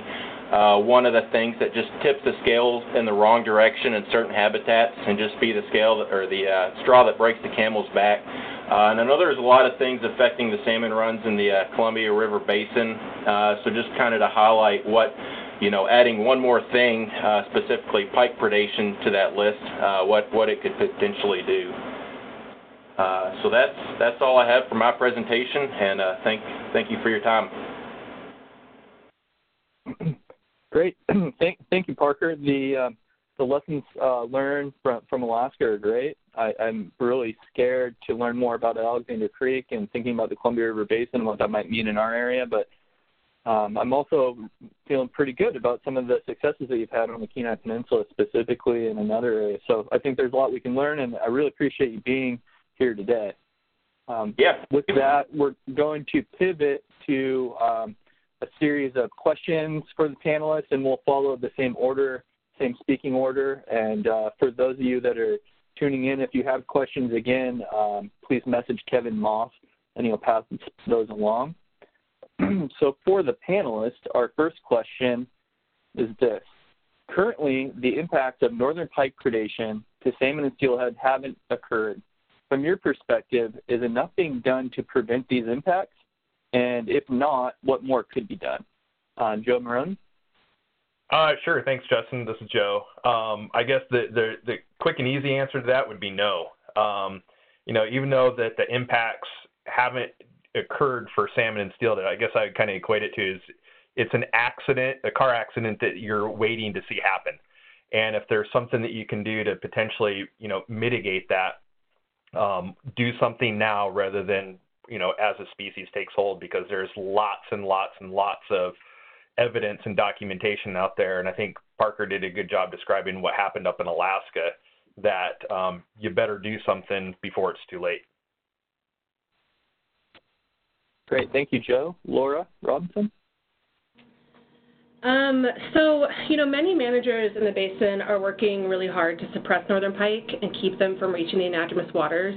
one of the things that just tips the scale in the wrong direction in certain habitats and just be the scale that, or the straw that breaks the camel's back. And I know there's a lot of things affecting the salmon runs in the Columbia River Basin, so just kind of to highlight what, you know, adding one more thing, specifically pike predation, to that list, what it could potentially do. So that's all I have for my presentation, and thank you for your time. Great. thank you, Parker. The lessons learned from Alaska are great. I'm really scared to learn more about Alexander Creek and thinking about the Columbia River Basin and what that might mean in our area, but I'm also feeling pretty good about some of the successes that you've had on the Kenai Peninsula specifically in another area. So I think there's a lot we can learn, and I really appreciate you being here today. With that, we're going to pivot to a series of questions for the panelists, and we'll follow the same speaking order. And for those of you that are tuning in, if you have questions, again, please message Kevin Moss, and he'll pass those along. So for the panelists, our first question is this. Currently, the impacts of northern pike predation to salmon and steelhead haven't occurred. From your perspective, is enough being done to prevent these impacts? And if not, what more could be done? Joe Maroney? Sure. Thanks, Justin. This is Joe. I guess the quick and easy answer to that would be no. Even though that the impacts haven't occurred for salmon and steelhead, I guess I would kind of equate it to is it's an accident, a car accident that you're waiting to see happen. And if there's something that you can do to potentially, mitigate that, do something now rather than, as a species takes hold, because there's lots and lots and lots of evidence and documentation out there. And I think Parker did a good job describing what happened up in Alaska, that you better do something before it's too late. Great. Thank you, Joe. Laura Robinson? So many managers in the basin are working really hard to suppress northern pike and keep them from reaching the anadromous waters.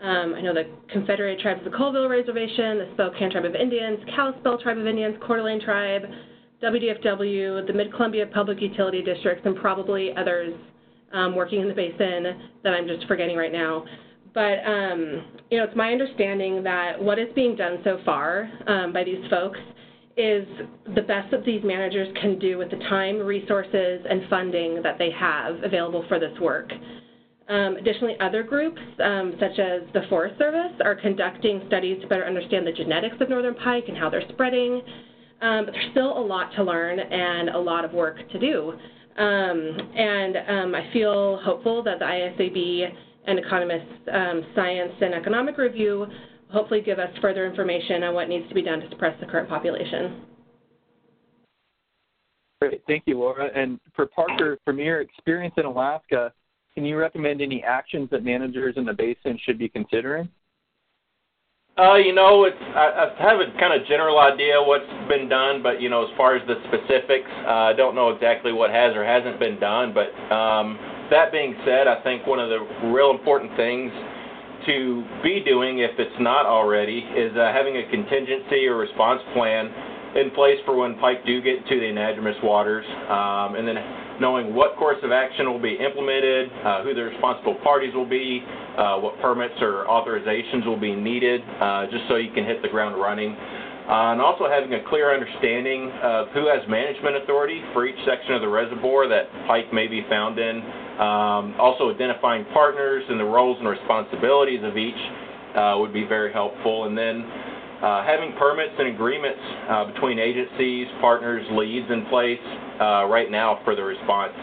I know the Confederated Tribes of the Colville Reservation, the Spokane Tribe of Indians, Kalispel Tribe of Indians, Coeur d'Alene Tribe, WDFW, the Mid-Columbia Public Utility Districts, and probably others working in the basin that I'm just forgetting right now. But, it's my understanding that what is being done so far by these folks is the best that these managers can do with the time, resources, and funding that they have available for this work. Additionally, other groups, such as the Forest Service, are conducting studies to better understand the genetics of northern pike and how they're spreading. But there's still a lot to learn and a lot of work to do. I feel hopeful that the ISAB and economists' science and economic review hopefully give us further information on what needs to be done to suppress the current population. Great. Thank you, Laura. And for Parker, from your experience in Alaska, can you recommend any actions that managers in the basin should be considering? I have a kind of general idea what's been done, but, as far as the specifics, I don't know exactly what has or hasn't been done. But that being said, I think one of the real important things to be doing, if it's not already, is having a contingency or response plan in place for when pike do get to the anadromous waters, and then knowing what course of action will be implemented, who the responsible parties will be, what permits or authorizations will be needed, just so you can hit the ground running. And also having a clear understanding of who has management authority for each section of the reservoir that pike may be found in. Also identifying partners and the roles and responsibilities of each would be very helpful. And then having permits and agreements between agencies, partners, leads in place right now for the response.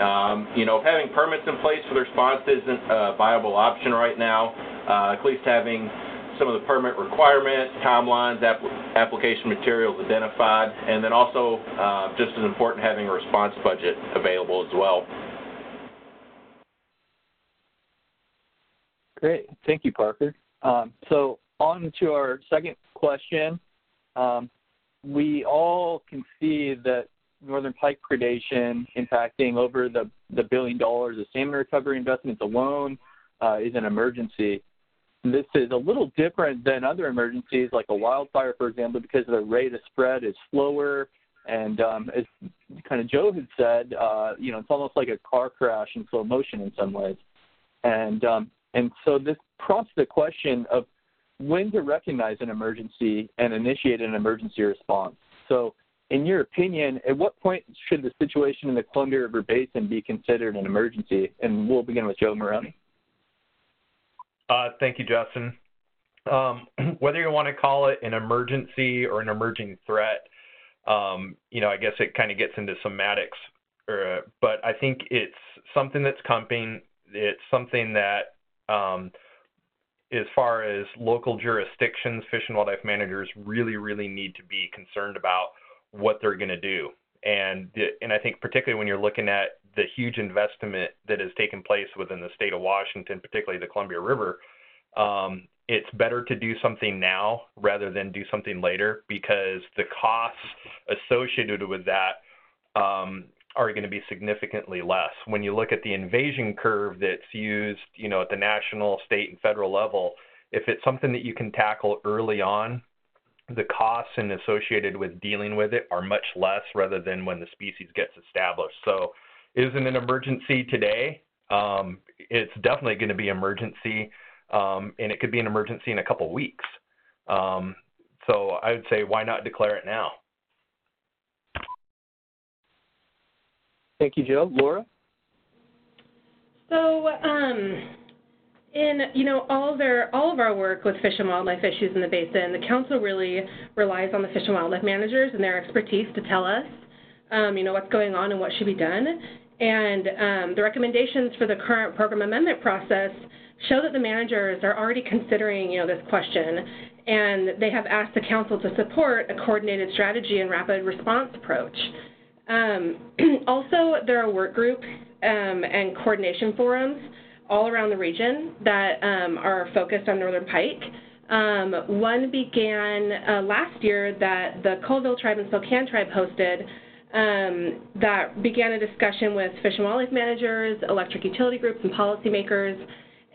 If having permits in place for the response isn't a viable option right now, at least having some of the permit requirements, timelines, application materials identified, and then also, just as important, having a response budget available as well. Great. Thank you, Parker. So on to our second question. We all can see that northern pike predation impacting over the $1 billion of salmon recovery investments alone is an emergency. This is a little different than other emergencies like a wildfire, for example, because the rate of spread is slower. And as kind of Joe had said, it's almost like a car crash in slow motion in some ways. And so this prompts the question of when to recognize an emergency and initiate an emergency response. So in your opinion, at what point should the situation in the Columbia River Basin be considered an emergency? And we'll begin with Joe Maroney. Thank you, Justin. Whether you want to call it an emergency or an emerging threat, I guess it kind of gets into semantics, but I think it's something that's coming. It's something that, as far as local jurisdictions, fish and wildlife managers really, really need to be concerned about what they're going to do. And I think particularly when you're looking at the huge investment that has taken place within the state of Washington, particularly the Columbia River, it's better to do something now rather than do something later, because the costs associated with that are going to be significantly less. When you look at the invasion curve that's used, at the national, state, and federal level, if it's something that you can tackle early on, the costs and associated with dealing with it are much less rather than when the species gets established. So it isn't an emergency today. It's definitely going to be emergency. And it could be an emergency in a couple weeks. So I would say, why not declare it now? Thank you, Joe. Laura? So all of our work with fish and wildlife issues in the basin, the council really relies on the fish and wildlife managers and their expertise to tell us, what's going on and what should be done. And the recommendations for the current program amendment process show that the managers are already considering, this question, and they have asked the council to support a coordinated strategy and rapid response approach. Also, there are work groups and coordination forums all around the region that are focused on Northern Pike. One began last year that the Colville Tribe and Spokane Tribe hosted, that began a discussion with fish and wildlife managers, electric utility groups, and policymakers.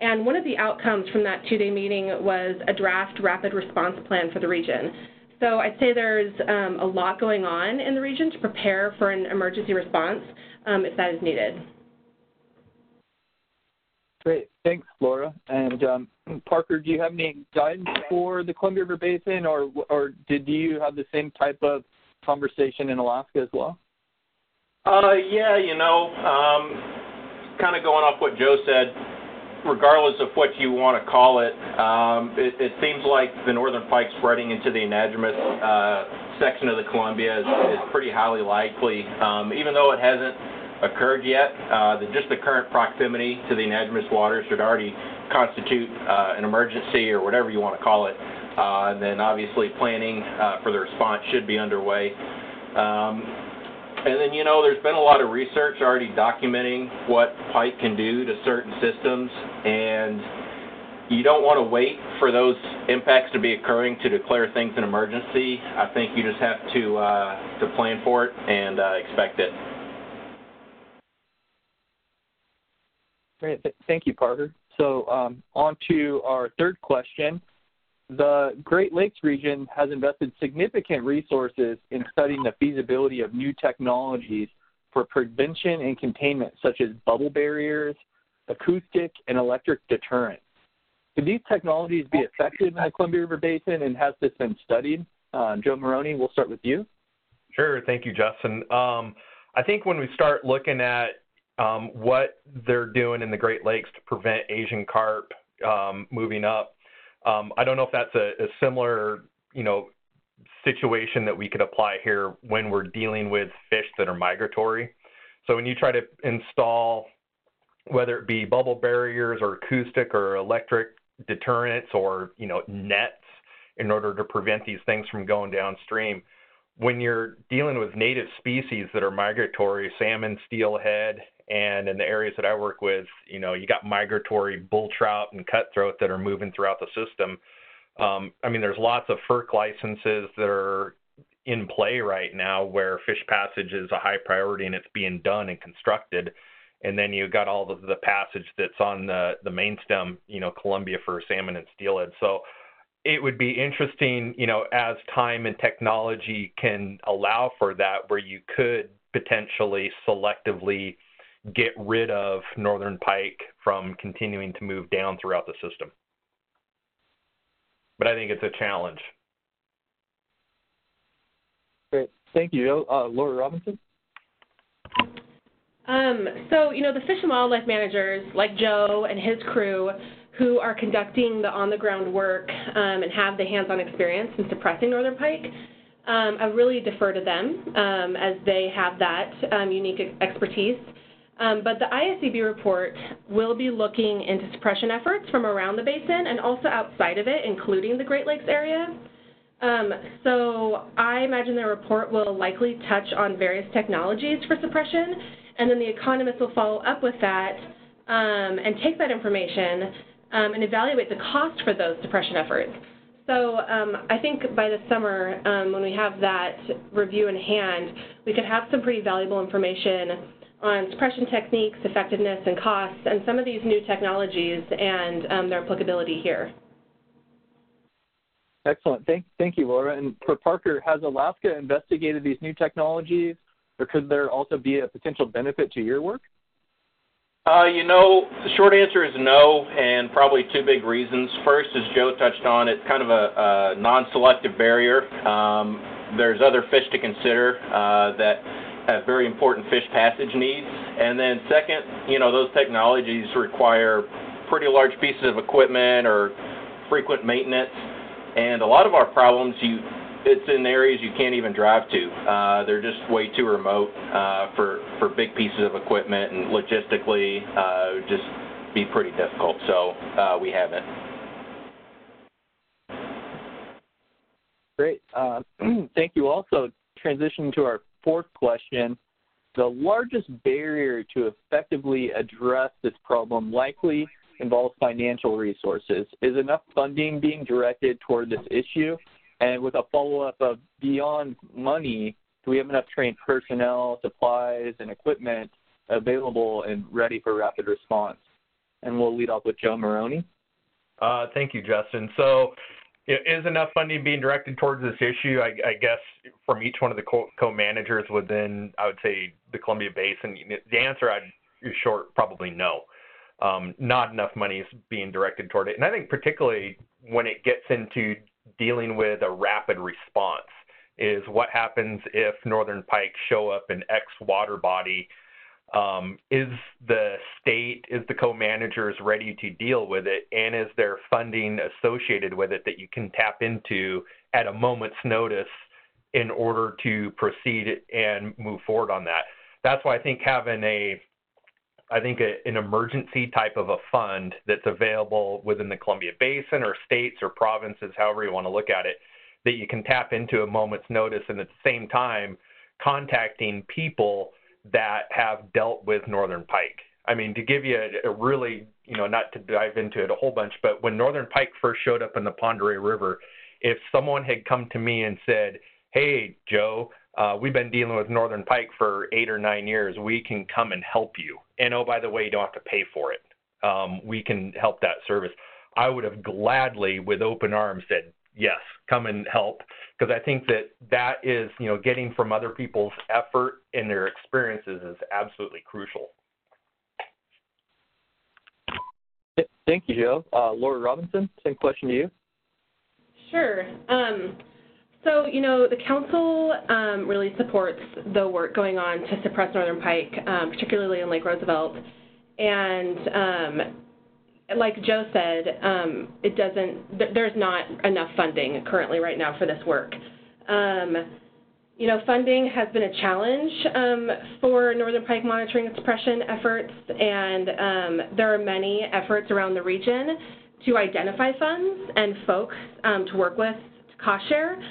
And one of the outcomes from that two-day meeting was a draft rapid response plan for the region. So I'd say there's a lot going on in the region to prepare for an emergency response if that is needed. Great. Thanks, Laura. And Parker, do you have any guidance for the Columbia River Basin, or did you have the same type of conversation in Alaska as well? Kind of going off what Joe said, regardless of what you want to call it, it seems like the Northern Pike spreading into the anadromous section of the Columbia is pretty highly likely, even though it hasn't occurred yet. Just the current proximity to the anadromous waters should already constitute an emergency, or whatever you want to call it. And then obviously planning for the response should be underway. And then, there's been a lot of research already documenting what pike can do to certain systems, and you don't want to wait for those impacts to be occurring to declare things an emergency. I think you just have to plan for it and expect it. Great. Thank you, Parker. So on to our third question. The Great Lakes region has invested significant resources in studying the feasibility of new technologies for prevention and containment, such as bubble barriers, acoustic, and electric deterrents. Could these technologies be effective in the Columbia River Basin, and has this been studied? Joe Maroney, we'll start with you. Sure. Thank you, Justin. I think when we start looking at what they're doing in the Great Lakes to prevent Asian carp moving up, I don't know if that's a similar, situation that we could apply here when we're dealing with fish that are migratory. So when you try to install, whether it be bubble barriers or acoustic or electric deterrents or, nets in order to prevent these things from going downstream, when you're dealing with native species that are migratory, salmon, steelhead, and in the areas that I work with, you got migratory bull trout and cutthroat that are moving throughout the system. There's lots of FERC licenses that are in play right now where fish passage is a high priority and it's being done and constructed. And then you got all of the passage that's on the main stem, Columbia for salmon and steelhead. So it would be interesting, as time and technology can allow for that, where you could potentially selectively get rid of Northern Pike from continuing to move down throughout the system. But I think it's a challenge. Great. Thank you. Laura Robinson? The fish and wildlife managers, like Joe and his crew, who are conducting the on-the-ground work and have the hands-on experience in suppressing northern pike. I really defer to them as they have that unique expertise. But the ISAB report will be looking into suppression efforts from around the basin and also outside of it, including the Great Lakes area. So I imagine the report will likely touch on various technologies for suppression, and then the economists will follow up with that and take that information and evaluate the cost for those suppression efforts. So I think by the summer, when we have that review in hand, we could have some pretty valuable information on suppression techniques, effectiveness, and costs, and some of these new technologies and their applicability here. Excellent. Thank you, Laura. And for Parker, has Alaska investigated these new technologies, or could there also be a potential benefit to your work? You know, the short answer is no, and probably two big reasons. First, as Joe touched on, it's kind of a non-selective barrier. There's other fish to consider that have very important fish passage needs. And then second, you know, those technologies require pretty large pieces of equipment or frequent maintenance. And a lot of our problems, it's in areas you can't even drive to. They're just way too remote for big pieces of equipment, and logistically it would just be pretty difficult. So we haven't. Great. Thank you. Also, transition to our fourth question. The largest barrier to effectively address this problem likely involves financial resources. Is enough funding being directed toward this issue? And with a follow-up of beyond money, do we have enough trained personnel, supplies, and equipment available and ready for rapid response? And we'll lead off with Joe Maroney. Thank you, Justin. So, is enough funding being directed towards this issue? I guess from each one of the co-managers within, I would say, the Columbia Basin, the answer is short, probably no. Not enough money is being directed toward it. And I think particularly when it gets into dealing with a rapid response is what happens if northern pike show up in X water body. Is the state, is the co-managers ready to deal with it, and is there funding associated with it that you can tap into at a moment's notice in order to proceed and move forward on that? That's why I think having an emergency type of a fund that's available within the Columbia Basin or states or provinces, however you want to look at it, that you can tap into a moment's notice, and at the same time contacting people that have dealt with northern pike. I mean, to give you a really, you know, not to dive into it a whole bunch, but when northern pike first showed up in the Pend Oreille River, if someone had come to me and said, hey, Joe, we've been dealing with northern pike for 8 or 9 years, we can come and help you. And oh, by the way, you don't have to pay for it. We can help that service. I would have gladly, with open arms, said, yes, come and help, because I think that is, you know, getting from other people's effort and their experiences is absolutely crucial. Thank you, Joe. Laura Robinson, same question to you. Sure. So, you know, the council really supports the work going on to suppress northern pike, particularly in Lake Roosevelt. And like Joe said, there's not enough funding currently right now for this work. You know, funding has been a challenge for northern pike monitoring and suppression efforts, and there are many efforts around the region to identify funds and folks to work with to cost share.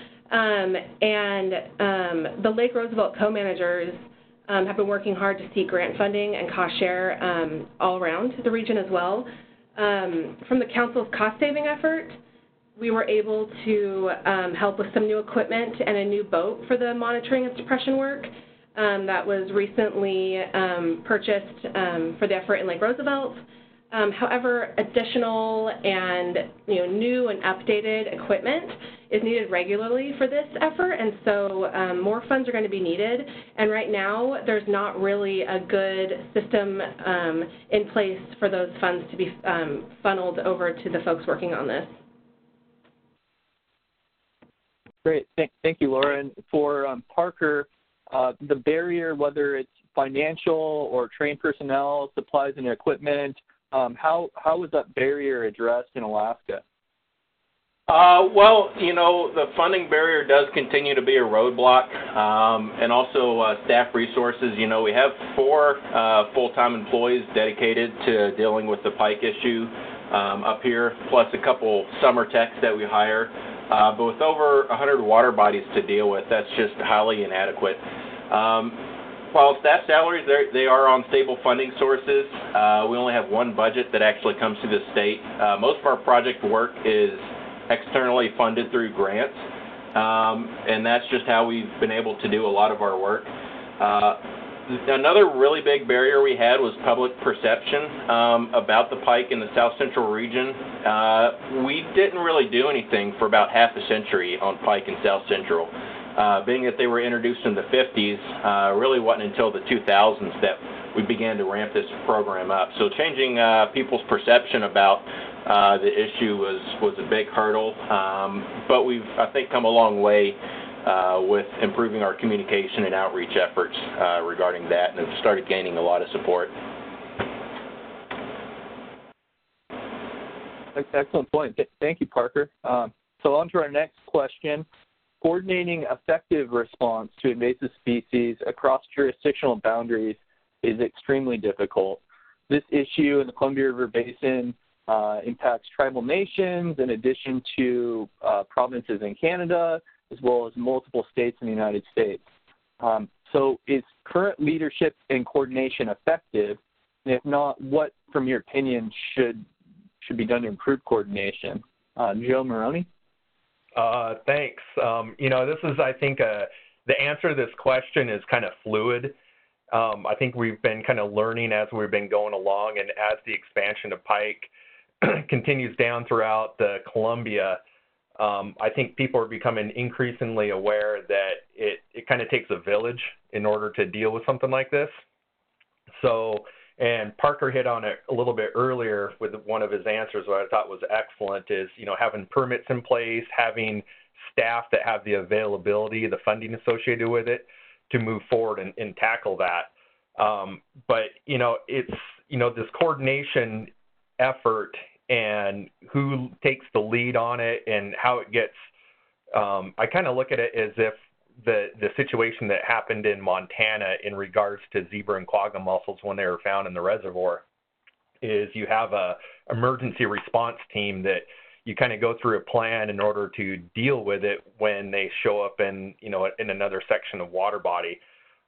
The Lake Roosevelt co-managers have been working hard to seek grant funding and cost share all around the region as well. From the council's cost-saving effort, we were able to help with some new equipment and a new boat for the monitoring and suppression work that was recently purchased for the effort in Lake Roosevelt. However, additional and new and updated equipment is needed regularly for this effort, and so more funds are going to be needed. And right now, there's not really a good system in place for those funds to be funneled over to the folks working on this. Great. Thank you, Laura. And for Parker, the barrier, whether it's financial or trained personnel, supplies and equipment, How was that barrier addressed in Alaska? Well, you know, the funding barrier does continue to be a roadblock, and also staff resources. You know, we have 4 full-time employees dedicated to dealing with the pike issue up here, plus a couple summer techs that we hire. But with over 100 water bodies to deal with, that's just highly inadequate. While staff salaries, they are on stable funding sources. We only have one budget that actually comes to the state. Most of our project work is externally funded through grants, and that's just how we've been able to do a lot of our work. Another really big barrier we had was public perception about the pike in the South Central region. We didn't really do anything for about half a century on pike in South Central. Being that they were introduced in the 50s, really wasn't until the 2000s that we began to ramp this program up. So changing people's perception about the issue was a big hurdle, but we've, I think, come a long way with improving our communication and outreach efforts regarding that, and have started gaining a lot of support. Excellent point. Thank you, Parker. So on to our next question. Coordinating effective response to invasive species across jurisdictional boundaries is extremely difficult. This issue in the Columbia River Basin impacts tribal nations in addition to provinces in Canada, as well as multiple states in the United States. So is current leadership and coordination effective? And if not, what, from your opinion, should be done to improve coordination? Joe Maroney? Thanks. You know, this is, I think, the answer to this question is kind of fluid. I think we've been kind of learning as we've been going along, and as the expansion of pike continues down throughout the Columbia, I think people are becoming increasingly aware that it kind of takes a village in order to deal with something like this. So, and Parker hit on it a little bit earlier with one of his answers, what I thought was excellent, is, you know, having permits in place, having staff that have the availability, the funding associated with it to move forward and tackle that. But, you know, it's, you know, this coordination effort and who takes the lead on it and how it gets, I kind of look at it as if the situation that happened in Montana in regards to zebra and quagga mussels when they were found in the reservoir is you have a emergency response team that you kind of go through a plan in order to deal with it when they show up in, you know, in another section of water body.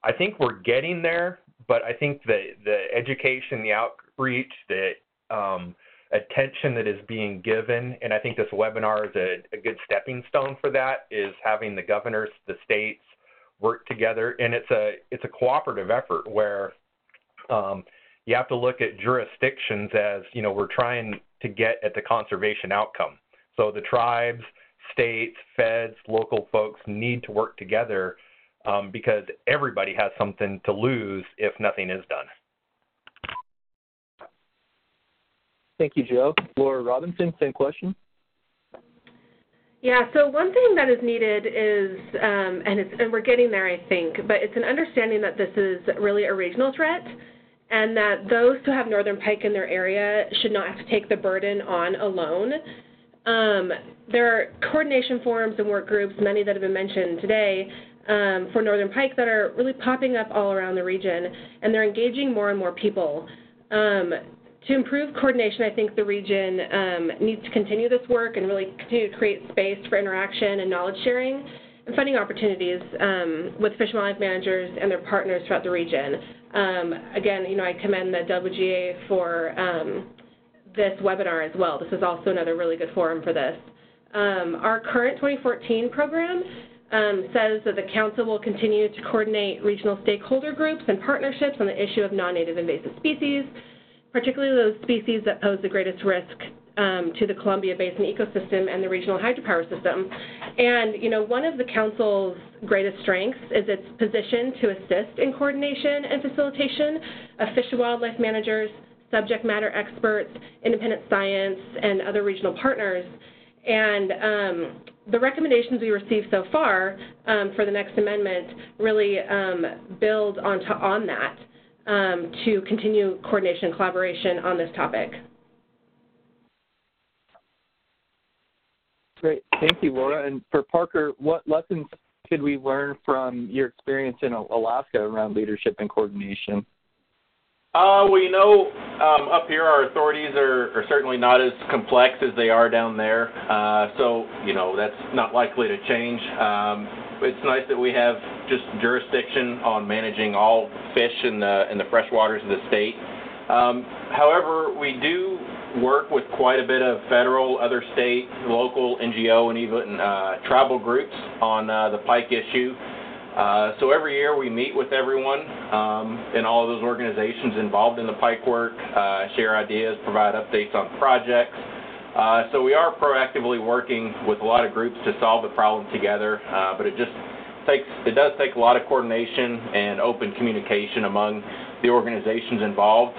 I think we're getting there, but I think the education, the outreach, the attention that is being given, and I think this webinar is a good stepping stone for that, is having the governors, the states work together. And it's a cooperative effort where you have to look at jurisdictions as, you know, we're trying to get at the conservation outcome. So the tribes, states, feds, local folks need to work together because everybody has something to lose if nothing is done. Thank you, Joe. Laura Robinson, same question. Yeah, so one thing that is needed is, and we're getting there, I think, but it's an understanding that this is really a regional threat, and that those who have northern pike in their area should not have to take the burden on alone. There are coordination forums and work groups, many that have been mentioned today, for northern pike that are really popping up all around the region, and they're engaging more and more people. To improve coordination, I think the region needs to continue this work and really continue to create space for interaction and knowledge sharing and funding opportunities with fish and wildlife managers and their partners throughout the region. Again, you know, I commend the WGA for this webinar as well. This is also another really good forum for this. Our current 2014 program says that the council will continue to coordinate regional stakeholder groups and partnerships on the issue of non-native invasive species, particularly those species that pose the greatest risk to the Columbia Basin ecosystem and the regional hydropower system. And, you know, one of the council's greatest strengths is its position to assist in coordination and facilitation of fish and wildlife managers, subject matter experts, independent science, and other regional partners. And the recommendations we received so far for the next amendment really build on that. to continue coordination and collaboration on this topic. Great. Thank you, Laura. And for Parker, what lessons could we learn from your experience in Alaska around leadership and coordination? Well, you know, up here our authorities are certainly not as complex as they are down there. So, you know, that's not likely to change. It's nice that we have just jurisdiction on managing all fish in the freshwaters of the state. However, we do work with quite a bit of federal, other state, local, NGO, and even tribal groups on the pike issue. So every year we meet with everyone and all of those organizations involved in the pike work, share ideas, provide updates on projects. So we are proactively working with a lot of groups to solve the problem together, but it does take a lot of coordination and open communication among the organizations involved.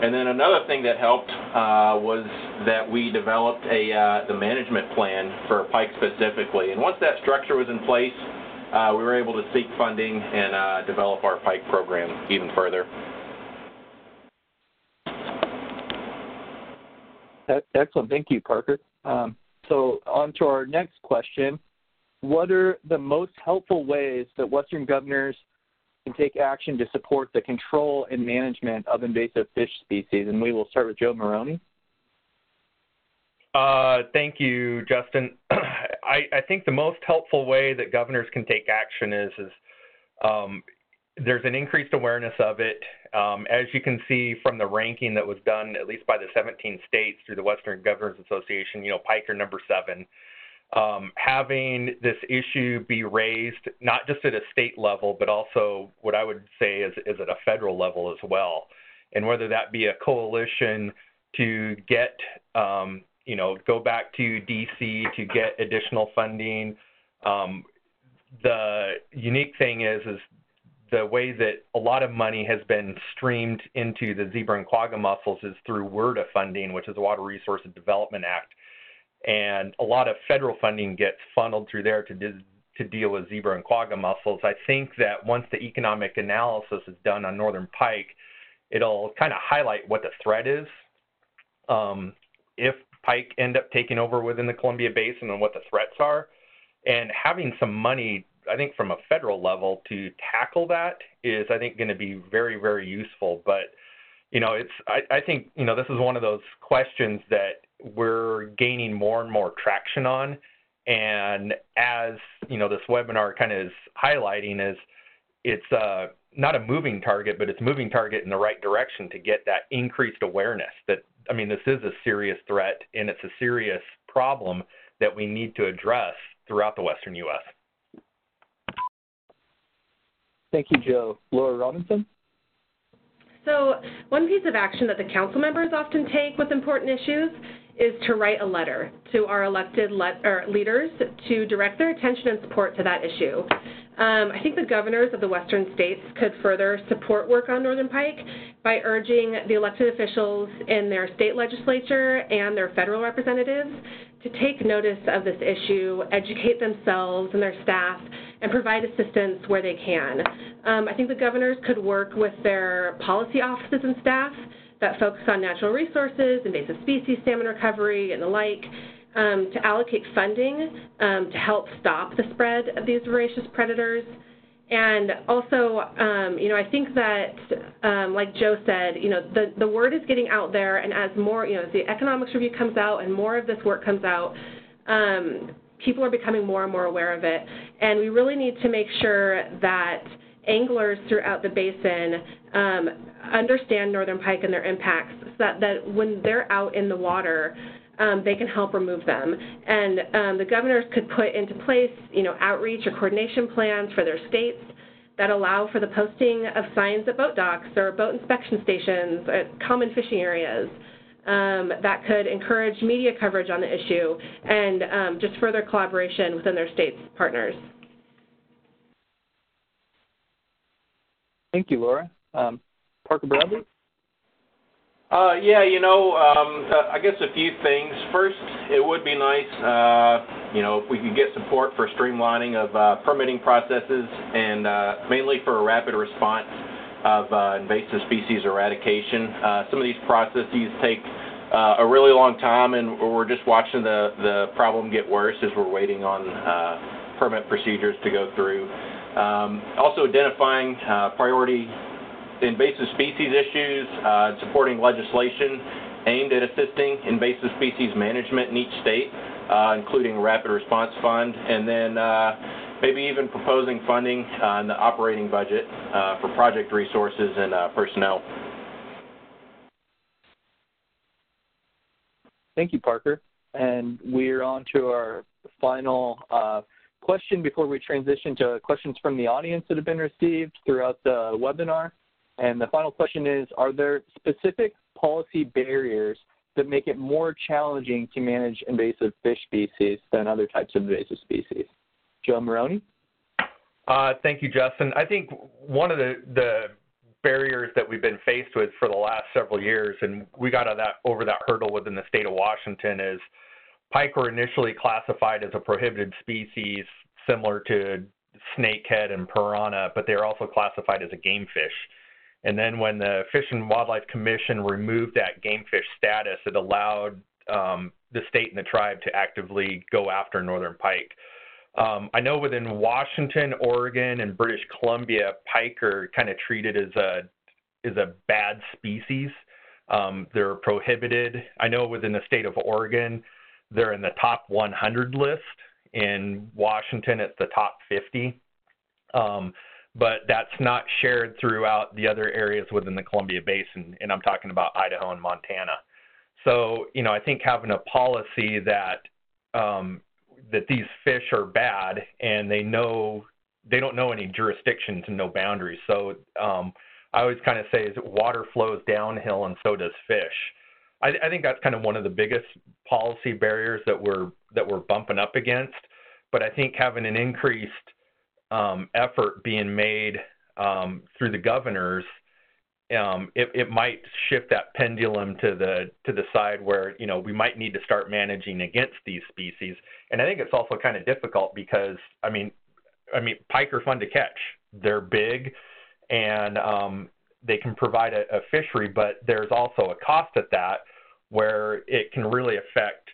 And then another thing that helped was that we developed the management plan for pike specifically. And once that structure was in place, we were able to seek funding and develop our pike program even further. Excellent. Thank you, Parker. So on to our next question. What are the most helpful ways that Western governors can take action to support the control and management of invasive fish species? And we will start with Joe Maroney. Thank you, Justin. I think the most helpful way that governors can take action is there's an increased awareness of it. As you can see from the ranking that was done, at least by the 17 states through the Western Governors Association, you know, pike are number 7. Having this issue be raised, not just at a state level, but also what I would say is at a federal level as well. And whether that be a coalition to get, go back to DC to get additional funding. The unique thing is the way that a lot of money has been streamed into the zebra and quagga mussels is through WRDA funding, which is the Water Resources Development Act. And a lot of federal funding gets funneled through there to deal with zebra and quagga mussels. I think that once the economic analysis is done on northern pike, it'll kind of highlight what the threat is. If pike end up taking over within the Columbia Basin and what the threats are, and having some money, I think from a federal level to tackle that is, I think, going to be very, very useful. But, you know, I think this is one of those questions that we're gaining more and more traction on. And as, you know, this webinar kind of is highlighting, is it's not a moving target, but it's moving target in the right direction to get that increased awareness that, I mean, this is a serious threat and it's a serious problem that we need to address throughout the Western U.S. Thank you, Joe. Laura Robinson? So one piece of action that the council members often take with important issues is to write a letter to our elected leaders to direct their attention and support to that issue. I think the governors of the western states could further support work on northern pike by urging the elected officials in their state legislature and their federal representatives to take notice of this issue, educate themselves and their staff, and provide assistance where they can. I think the governors could work with their policy offices and staff that focus on natural resources, invasive species, salmon recovery, and the like, to allocate funding to help stop the spread of these voracious predators. And also, I think that, like Joe said, the word is getting out there, and as more, as the economics review comes out and more of this work comes out, people are becoming more and more aware of it. And we really need to make sure that anglers throughout the basin understand northern pike and their impacts so that when they're out in the water, they can help remove them. And the governors could put into place, outreach or coordination plans for their states that allow for the posting of signs at boat docks or boat inspection stations at common fishing areas. That could encourage media coverage on the issue and just further collaboration within their state's partners. Thank you, Laura. Parker Bradley? I guess a few things. First, it would be nice, if we could get support for streamlining of permitting processes and mainly for a rapid response of invasive species eradication. Some of these processes take a really long time, and we're just watching the problem get worse as we're waiting on permit procedures to go through. Also identifying priority invasive species issues, supporting legislation aimed at assisting invasive species management in each state, including a rapid response fund, and then maybe even proposing funding in the operating budget for project resources and personnel. Thank you, Parker. And we're on to our final question before we transition to questions from the audience that have been received throughout the webinar. And the final question is, are there specific policy barriers that make it more challenging to manage invasive fish species than other types of invasive species? Joe Maroney? Thank you, Justin. I think one of the barriers that we've been faced with for the last several years, and we got over that hurdle within the state of Washington, is pike were initially classified as a prohibited species similar to snakehead and piranha, but they're also classified as a game fish. And then when the Fish and Wildlife Commission removed that game fish status, it allowed the state and the tribe to actively go after northern pike. I know within Washington, Oregon, and British Columbia, pike are kind of treated as a bad species. They're prohibited. I know within the state of Oregon, they're in the top 100 list. In Washington, it's the top 50. But that's not shared throughout the other areas within the Columbia Basin, and I'm talking about Idaho and Montana. So, you know, I think having a policy that that these fish are bad and they don't know any jurisdictions and no boundaries. So I always kind of say is water flows downhill and so does fish. I think that's kind of one of the biggest policy barriers that we're bumping up against. But I think having an increased effort being made through the governors, it might shift that pendulum to the side where, you know, we might need to start managing against these species. And I think it's also kind of difficult because I mean pike are fun to catch. They're big, and they can provide a fishery, but there's also a cost at that where it can really affect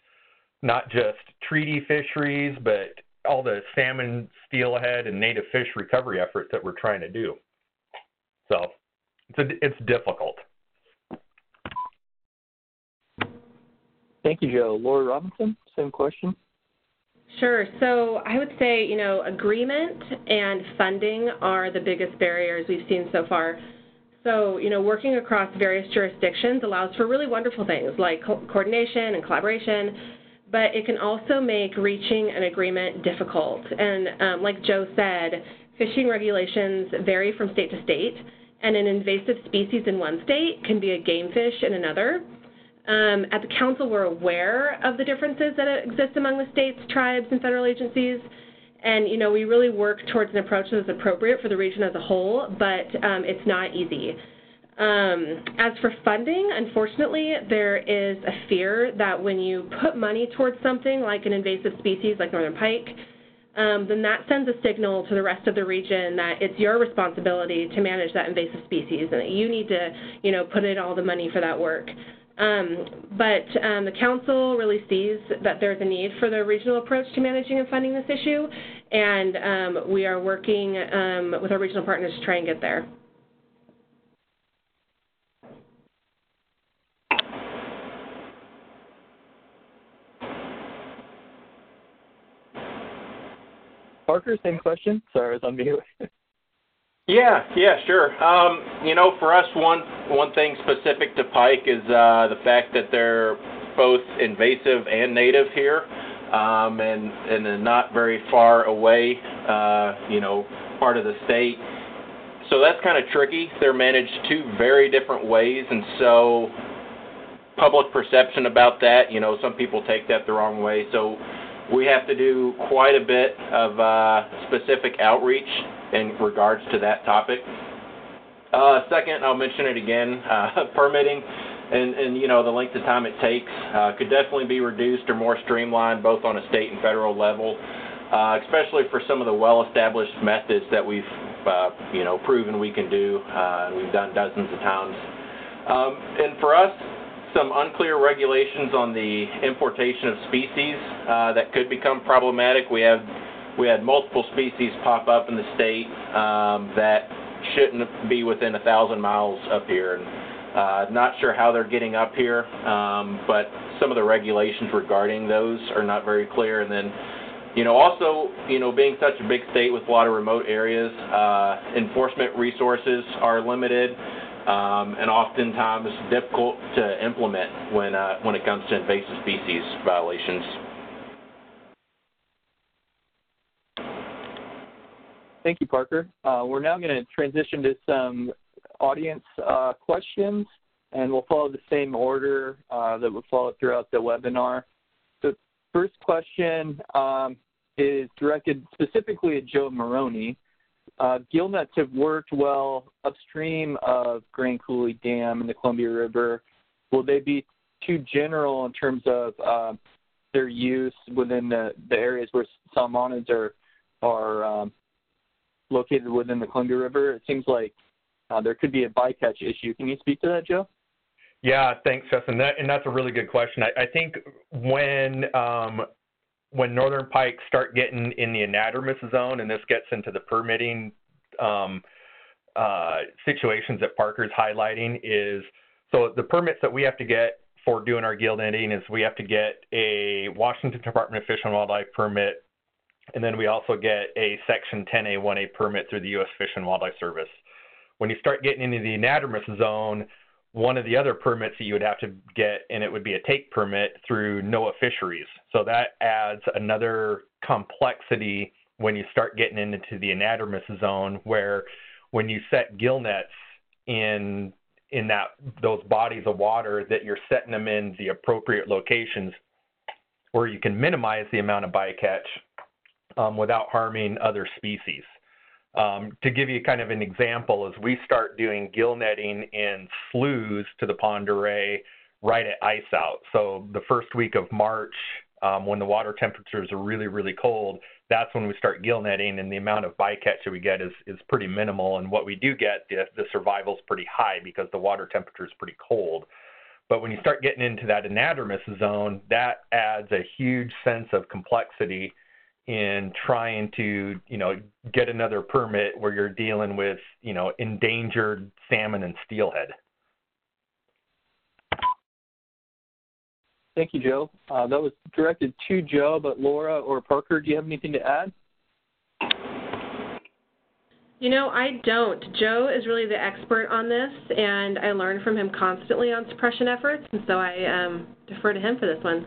not just treaty fisheries, but all the salmon, steelhead, and native fish recovery efforts that we're trying to do. So it's difficult. Thank you, Joe. Laura Robinson, same question. Sure. So I would say, you know, agreement and funding are the biggest barriers we've seen so far. So, you know, working across various jurisdictions allows for really wonderful things like coordination and collaboration, but it can also make reaching an agreement difficult. And like Joe said, fishing regulations vary from state to state, and an invasive species in one state can be a game fish in another. At the council, we're aware of the differences that exist among the states, tribes, and federal agencies, and, you know, we really work towards an approach that is appropriate for the region as a whole, but it's not easy. As for funding, unfortunately, there is a fear that when you put money towards something like an invasive species like northern pike, then that sends a signal to the rest of the region that it's your responsibility to manage that invasive species and that you need to, you know, put in all the money for that work. But the council really sees that there's a need for the regional approach to managing and funding this issue, and we are working with our regional partners to try and get there. Parker, same question. Sorry, I was on mute. Yeah, sure. You know, for us, one thing specific to pike is the fact that they're both invasive and native here, and they're not very far away, you know, part of the state. So that's kind of tricky. They're managed two very different ways, and so public perception about that, you know, some people take that the wrong way. So we have to do quite a bit of specific outreach in regards to that topic. Second, I'll mention it again, permitting and, you know, the length of time it takes could definitely be reduced or more streamlined both on a state and federal level, especially for some of the well-established methods that we've proven we can do. We've done dozens of times. And for us, some unclear regulations on the importation of species that could become problematic. We had multiple species pop up in the state that shouldn't be within 1,000 miles up here. Not sure how they're getting up here, but some of the regulations regarding those are not very clear. And then, also, being such a big state with a lot of remote areas, enforcement resources are limited. And oftentimes difficult to implement when it comes to invasive species violations. Thank you, Parker. We're now going to transition to some audience questions, and we'll follow the same order that we'll follow throughout the webinar. So first question is directed specifically at Joe Maroney. Gill nets have worked well upstream of Grand Coulee Dam and the Columbia River. Will they be too general in terms of their use within the areas where salmonids are located within the Columbia River? It seems like there could be a bycatch issue. Can you speak to that, Joe? Yeah, thanks, Justin. That's a really good question. I think when northern pike start getting in the anadromous zone, and this gets into the permitting situations that Parker's highlighting, is so the permits that we have to get for doing our gill netting is we have to get a Washington Department of Fish and Wildlife permit, and then we also get a Section 10A1A permit through the U.S. Fish and Wildlife Service. When you start getting into the anadromous zone, one of the other permits that you would have to get, and it would be a take permit through NOAA Fisheries. So that adds another complexity when you start getting into the anadromous zone, where when you set gill nets in that those bodies of water, that you're setting them in the appropriate locations where you can minimize the amount of bycatch without harming other species. To give you kind of an example, as we start doing gill netting in sloughs to the Pend Oreille right at ice out. So the first week of March, when the water temperatures are really, really cold, that's when we start gill netting, and the amount of bycatch that we get is pretty minimal. And what we do get, the survival's pretty high because the water temperature is pretty cold. But when you start getting into that anadromous zone, that adds a huge sense of complexity in trying to, get another permit where you're dealing with, endangered salmon and steelhead. Thank you, Joe. That was directed to Joe, but Laura or Parker, do you have anything to add? I don't. Joe is really the expert on this, and I learn from him constantly on suppression efforts, and so I defer to him for this one.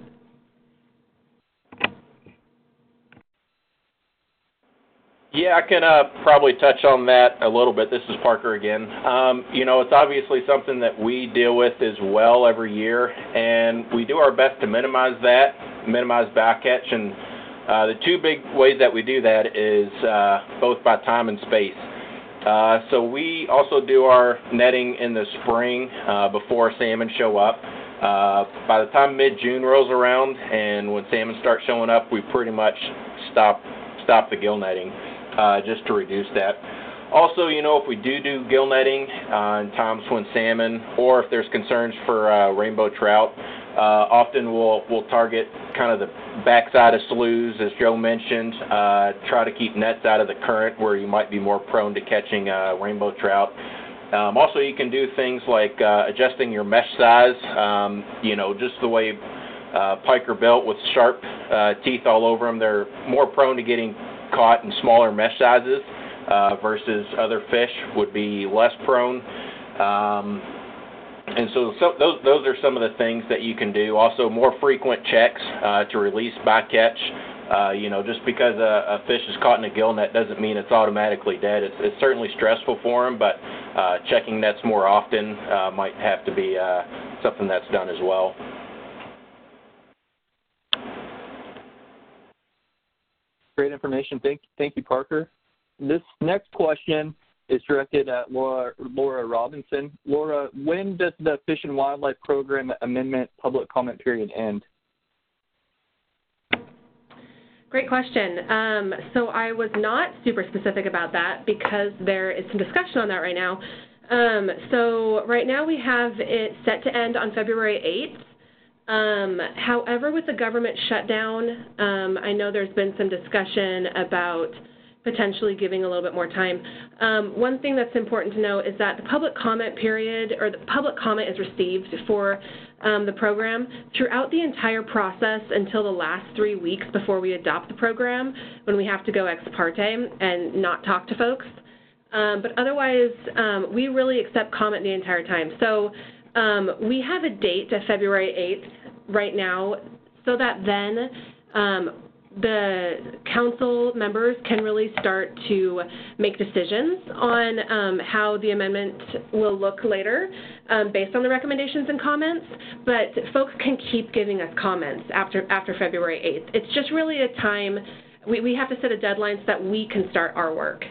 Yeah, I can probably touch on that a little bit. This is Parker again. It's obviously something that we deal with as well every year, and we do our best to minimize bycatch. And the two big ways that we do that is both by time and space. So we also do our netting in the spring before salmon show up. By the time mid-June rolls around and when salmon start showing up, we pretty much stop the gill netting. Just to reduce that. Also, if we do gill netting in times when salmon, or if there's concerns for rainbow trout, often we'll target kind of the backside of sloughs, as Joe mentioned, try to keep nets out of the current where you might be more prone to catching rainbow trout. Also, you can do things like adjusting your mesh size, just the way pike are built with sharp teeth all over them. They're more prone to getting caught in smaller mesh sizes versus other fish would be less prone. And so those are some of the things that you can do. Also, more frequent checks to release bycatch. Just because a fish is caught in a gill net doesn't mean it's automatically dead. It's certainly stressful for them, but checking nets more often might have to be something that's done as well. Great information. Thank you, Parker. This next question is directed at Laura Robinson. Laura, when does the Fish and Wildlife Program Amendment public comment period end? Great question. So I was not super specific about that because there is some discussion on that right now. So right now we have it set to end on February 8th. However, with the government shutdown, I know there's been some discussion about potentially giving a little bit more time. One thing that's important to know is that the public comment period, or the public comment is received for the program throughout the entire process until the last 3 weeks before we adopt the program, when we have to go ex parte and not talk to folks. But otherwise, we really accept comment the entire time. So we have a date of February 8th right now, so that then the council members can really start to make decisions on how the amendment will look later based on the recommendations and comments, but folks can keep giving us comments after February 8th. It's just really a time, we have to set a deadline so that we can start our work.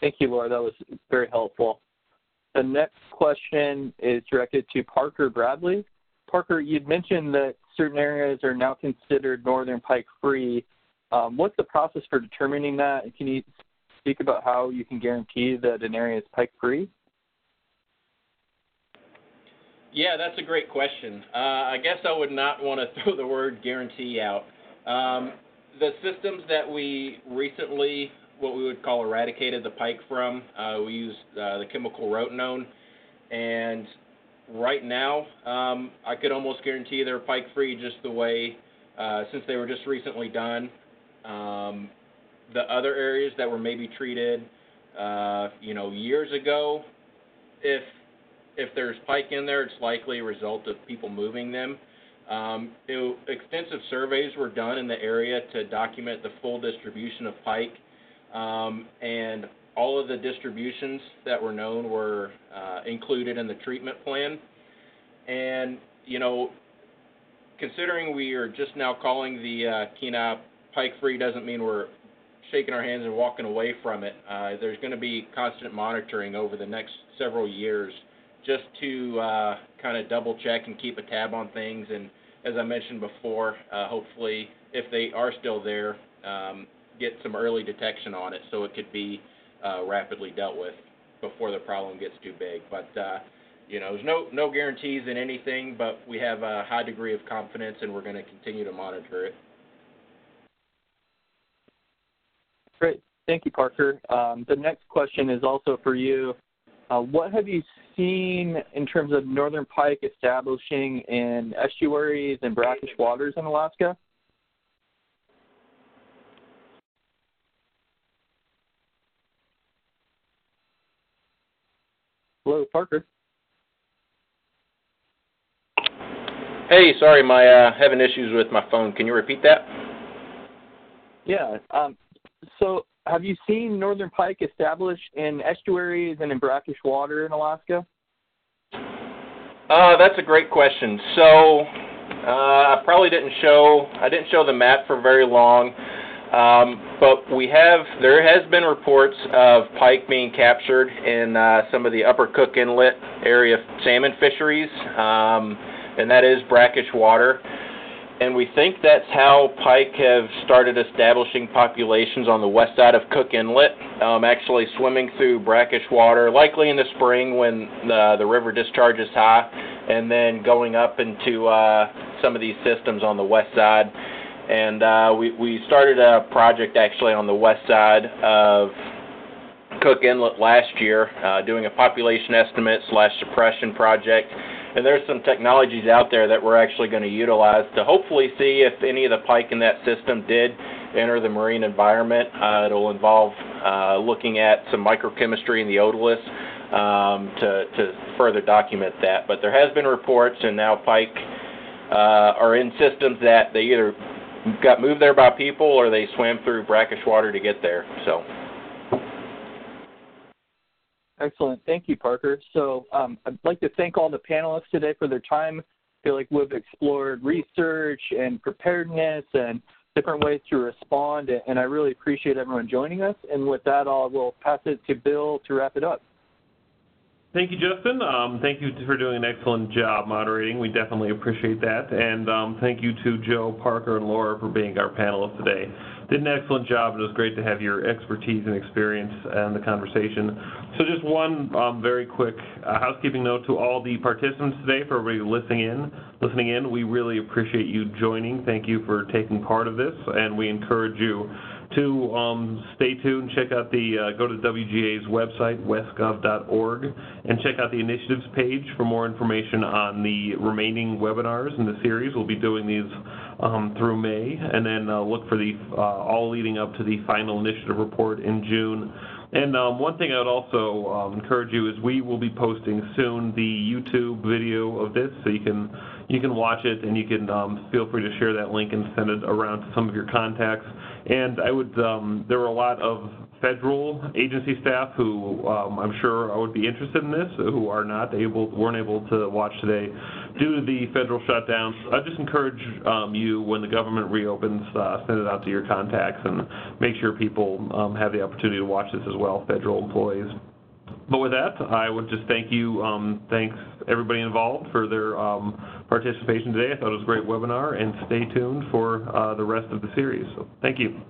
Thank you, Laura. That was very helpful. The next question is directed to Parker Bradley. Parker, you'd mentioned that certain areas are now considered Northern Pike free. What's the process for determining that? And can you speak about how you can guarantee that an area is pike free? Yeah, that's a great question. I guess I would not want to throw the word guarantee out. The systems that we recently, what we would call eradicated the pike from, we used the chemical rotenone, and right now, I could almost guarantee they're pike-free just the way, since they were just recently done. The other areas that were maybe treated, you know, years ago, if there's pike in there, it's likely a result of people moving them. Extensive surveys were done in the area to document the full distribution of pike, and all of the distributions that were known were included in the treatment plan. And, you know, considering we are just now calling the Kenai pike free doesn't mean we're shaking our hands and walking away from it. There's going to be constant monitoring over the next several years just to kind of double check and keep a tab on things. And as I mentioned before, hopefully if they are still there, get some early detection on it so it could be rapidly dealt with before the problem gets too big. But, you know, there's no guarantees in anything, but we have a high degree of confidence and we're going to continue to monitor it. Great. Thank you, Parker. The next question is also for you. What have you seen in terms of Northern Pike establishing in estuaries and brackish waters in Alaska? Hello, Parker. Hey, sorry, my having issues with my phone. Can you repeat that? Yeah. So, have you seen Northern Pike established in estuaries and in brackish water in Alaska? That's a great question. So, I probably didn't show the map for very long. But there has been reports of pike being captured in some of the upper Cook Inlet area salmon fisheries, and that is brackish water. And we think that's how pike have started establishing populations on the west side of Cook Inlet, actually swimming through brackish water, likely in the spring when the river discharge is high, and then going up into some of these systems on the west side. And we started a project actually on the west side of Cook Inlet last year, doing a population estimate / suppression project. And there's some technologies out there that we're actually going to utilize to hopefully see if any of the pike in that system did enter the marine environment. It'll involve looking at some microchemistry in the otoliths to further document that. But there has been reports, and now pike are in systems that they either got moved there by people or they swam through brackish water to get there. So excellent. Thank you, Parker. So I'd like to thank all the panelists today for their time. I feel like we've explored research and preparedness and different ways to respond, and I really appreciate everyone joining us. And with that, I will pass it to Bill to wrap it up. Thank you, Justin. Thank you for doing an excellent job moderating. We definitely appreciate that. And thank you to Joe, Parker, and Laura for being our panelists today. Did an excellent job, and it was great to have your expertise and experience in the conversation. So just one very quick housekeeping note to all the participants today, for everybody listening in. We really appreciate you joining. Thank you for taking part of this, and we encourage you to stay tuned, check out go to WGA's website, westgov.org, and check out the initiatives page for more information on the remaining webinars in the series. We'll be doing these through May, and then look for the all leading up to the final initiative report in June. And one thing I would also encourage you is we will be posting soon the YouTube video of this, so you can watch it, and you can feel free to share that link and send it around to some of your contacts. And I would, there were a lot of federal agency staff who I'm sure would be interested in this, who are weren't able to watch today due to the federal shutdowns. I just encourage you, when the government reopens, send it out to your contacts and make sure people have the opportunity to watch this as well, federal employees. But with that, I would just thank you, thanks everybody involved for their participation today. I thought it was a great webinar, and stay tuned for the rest of the series. So, thank you.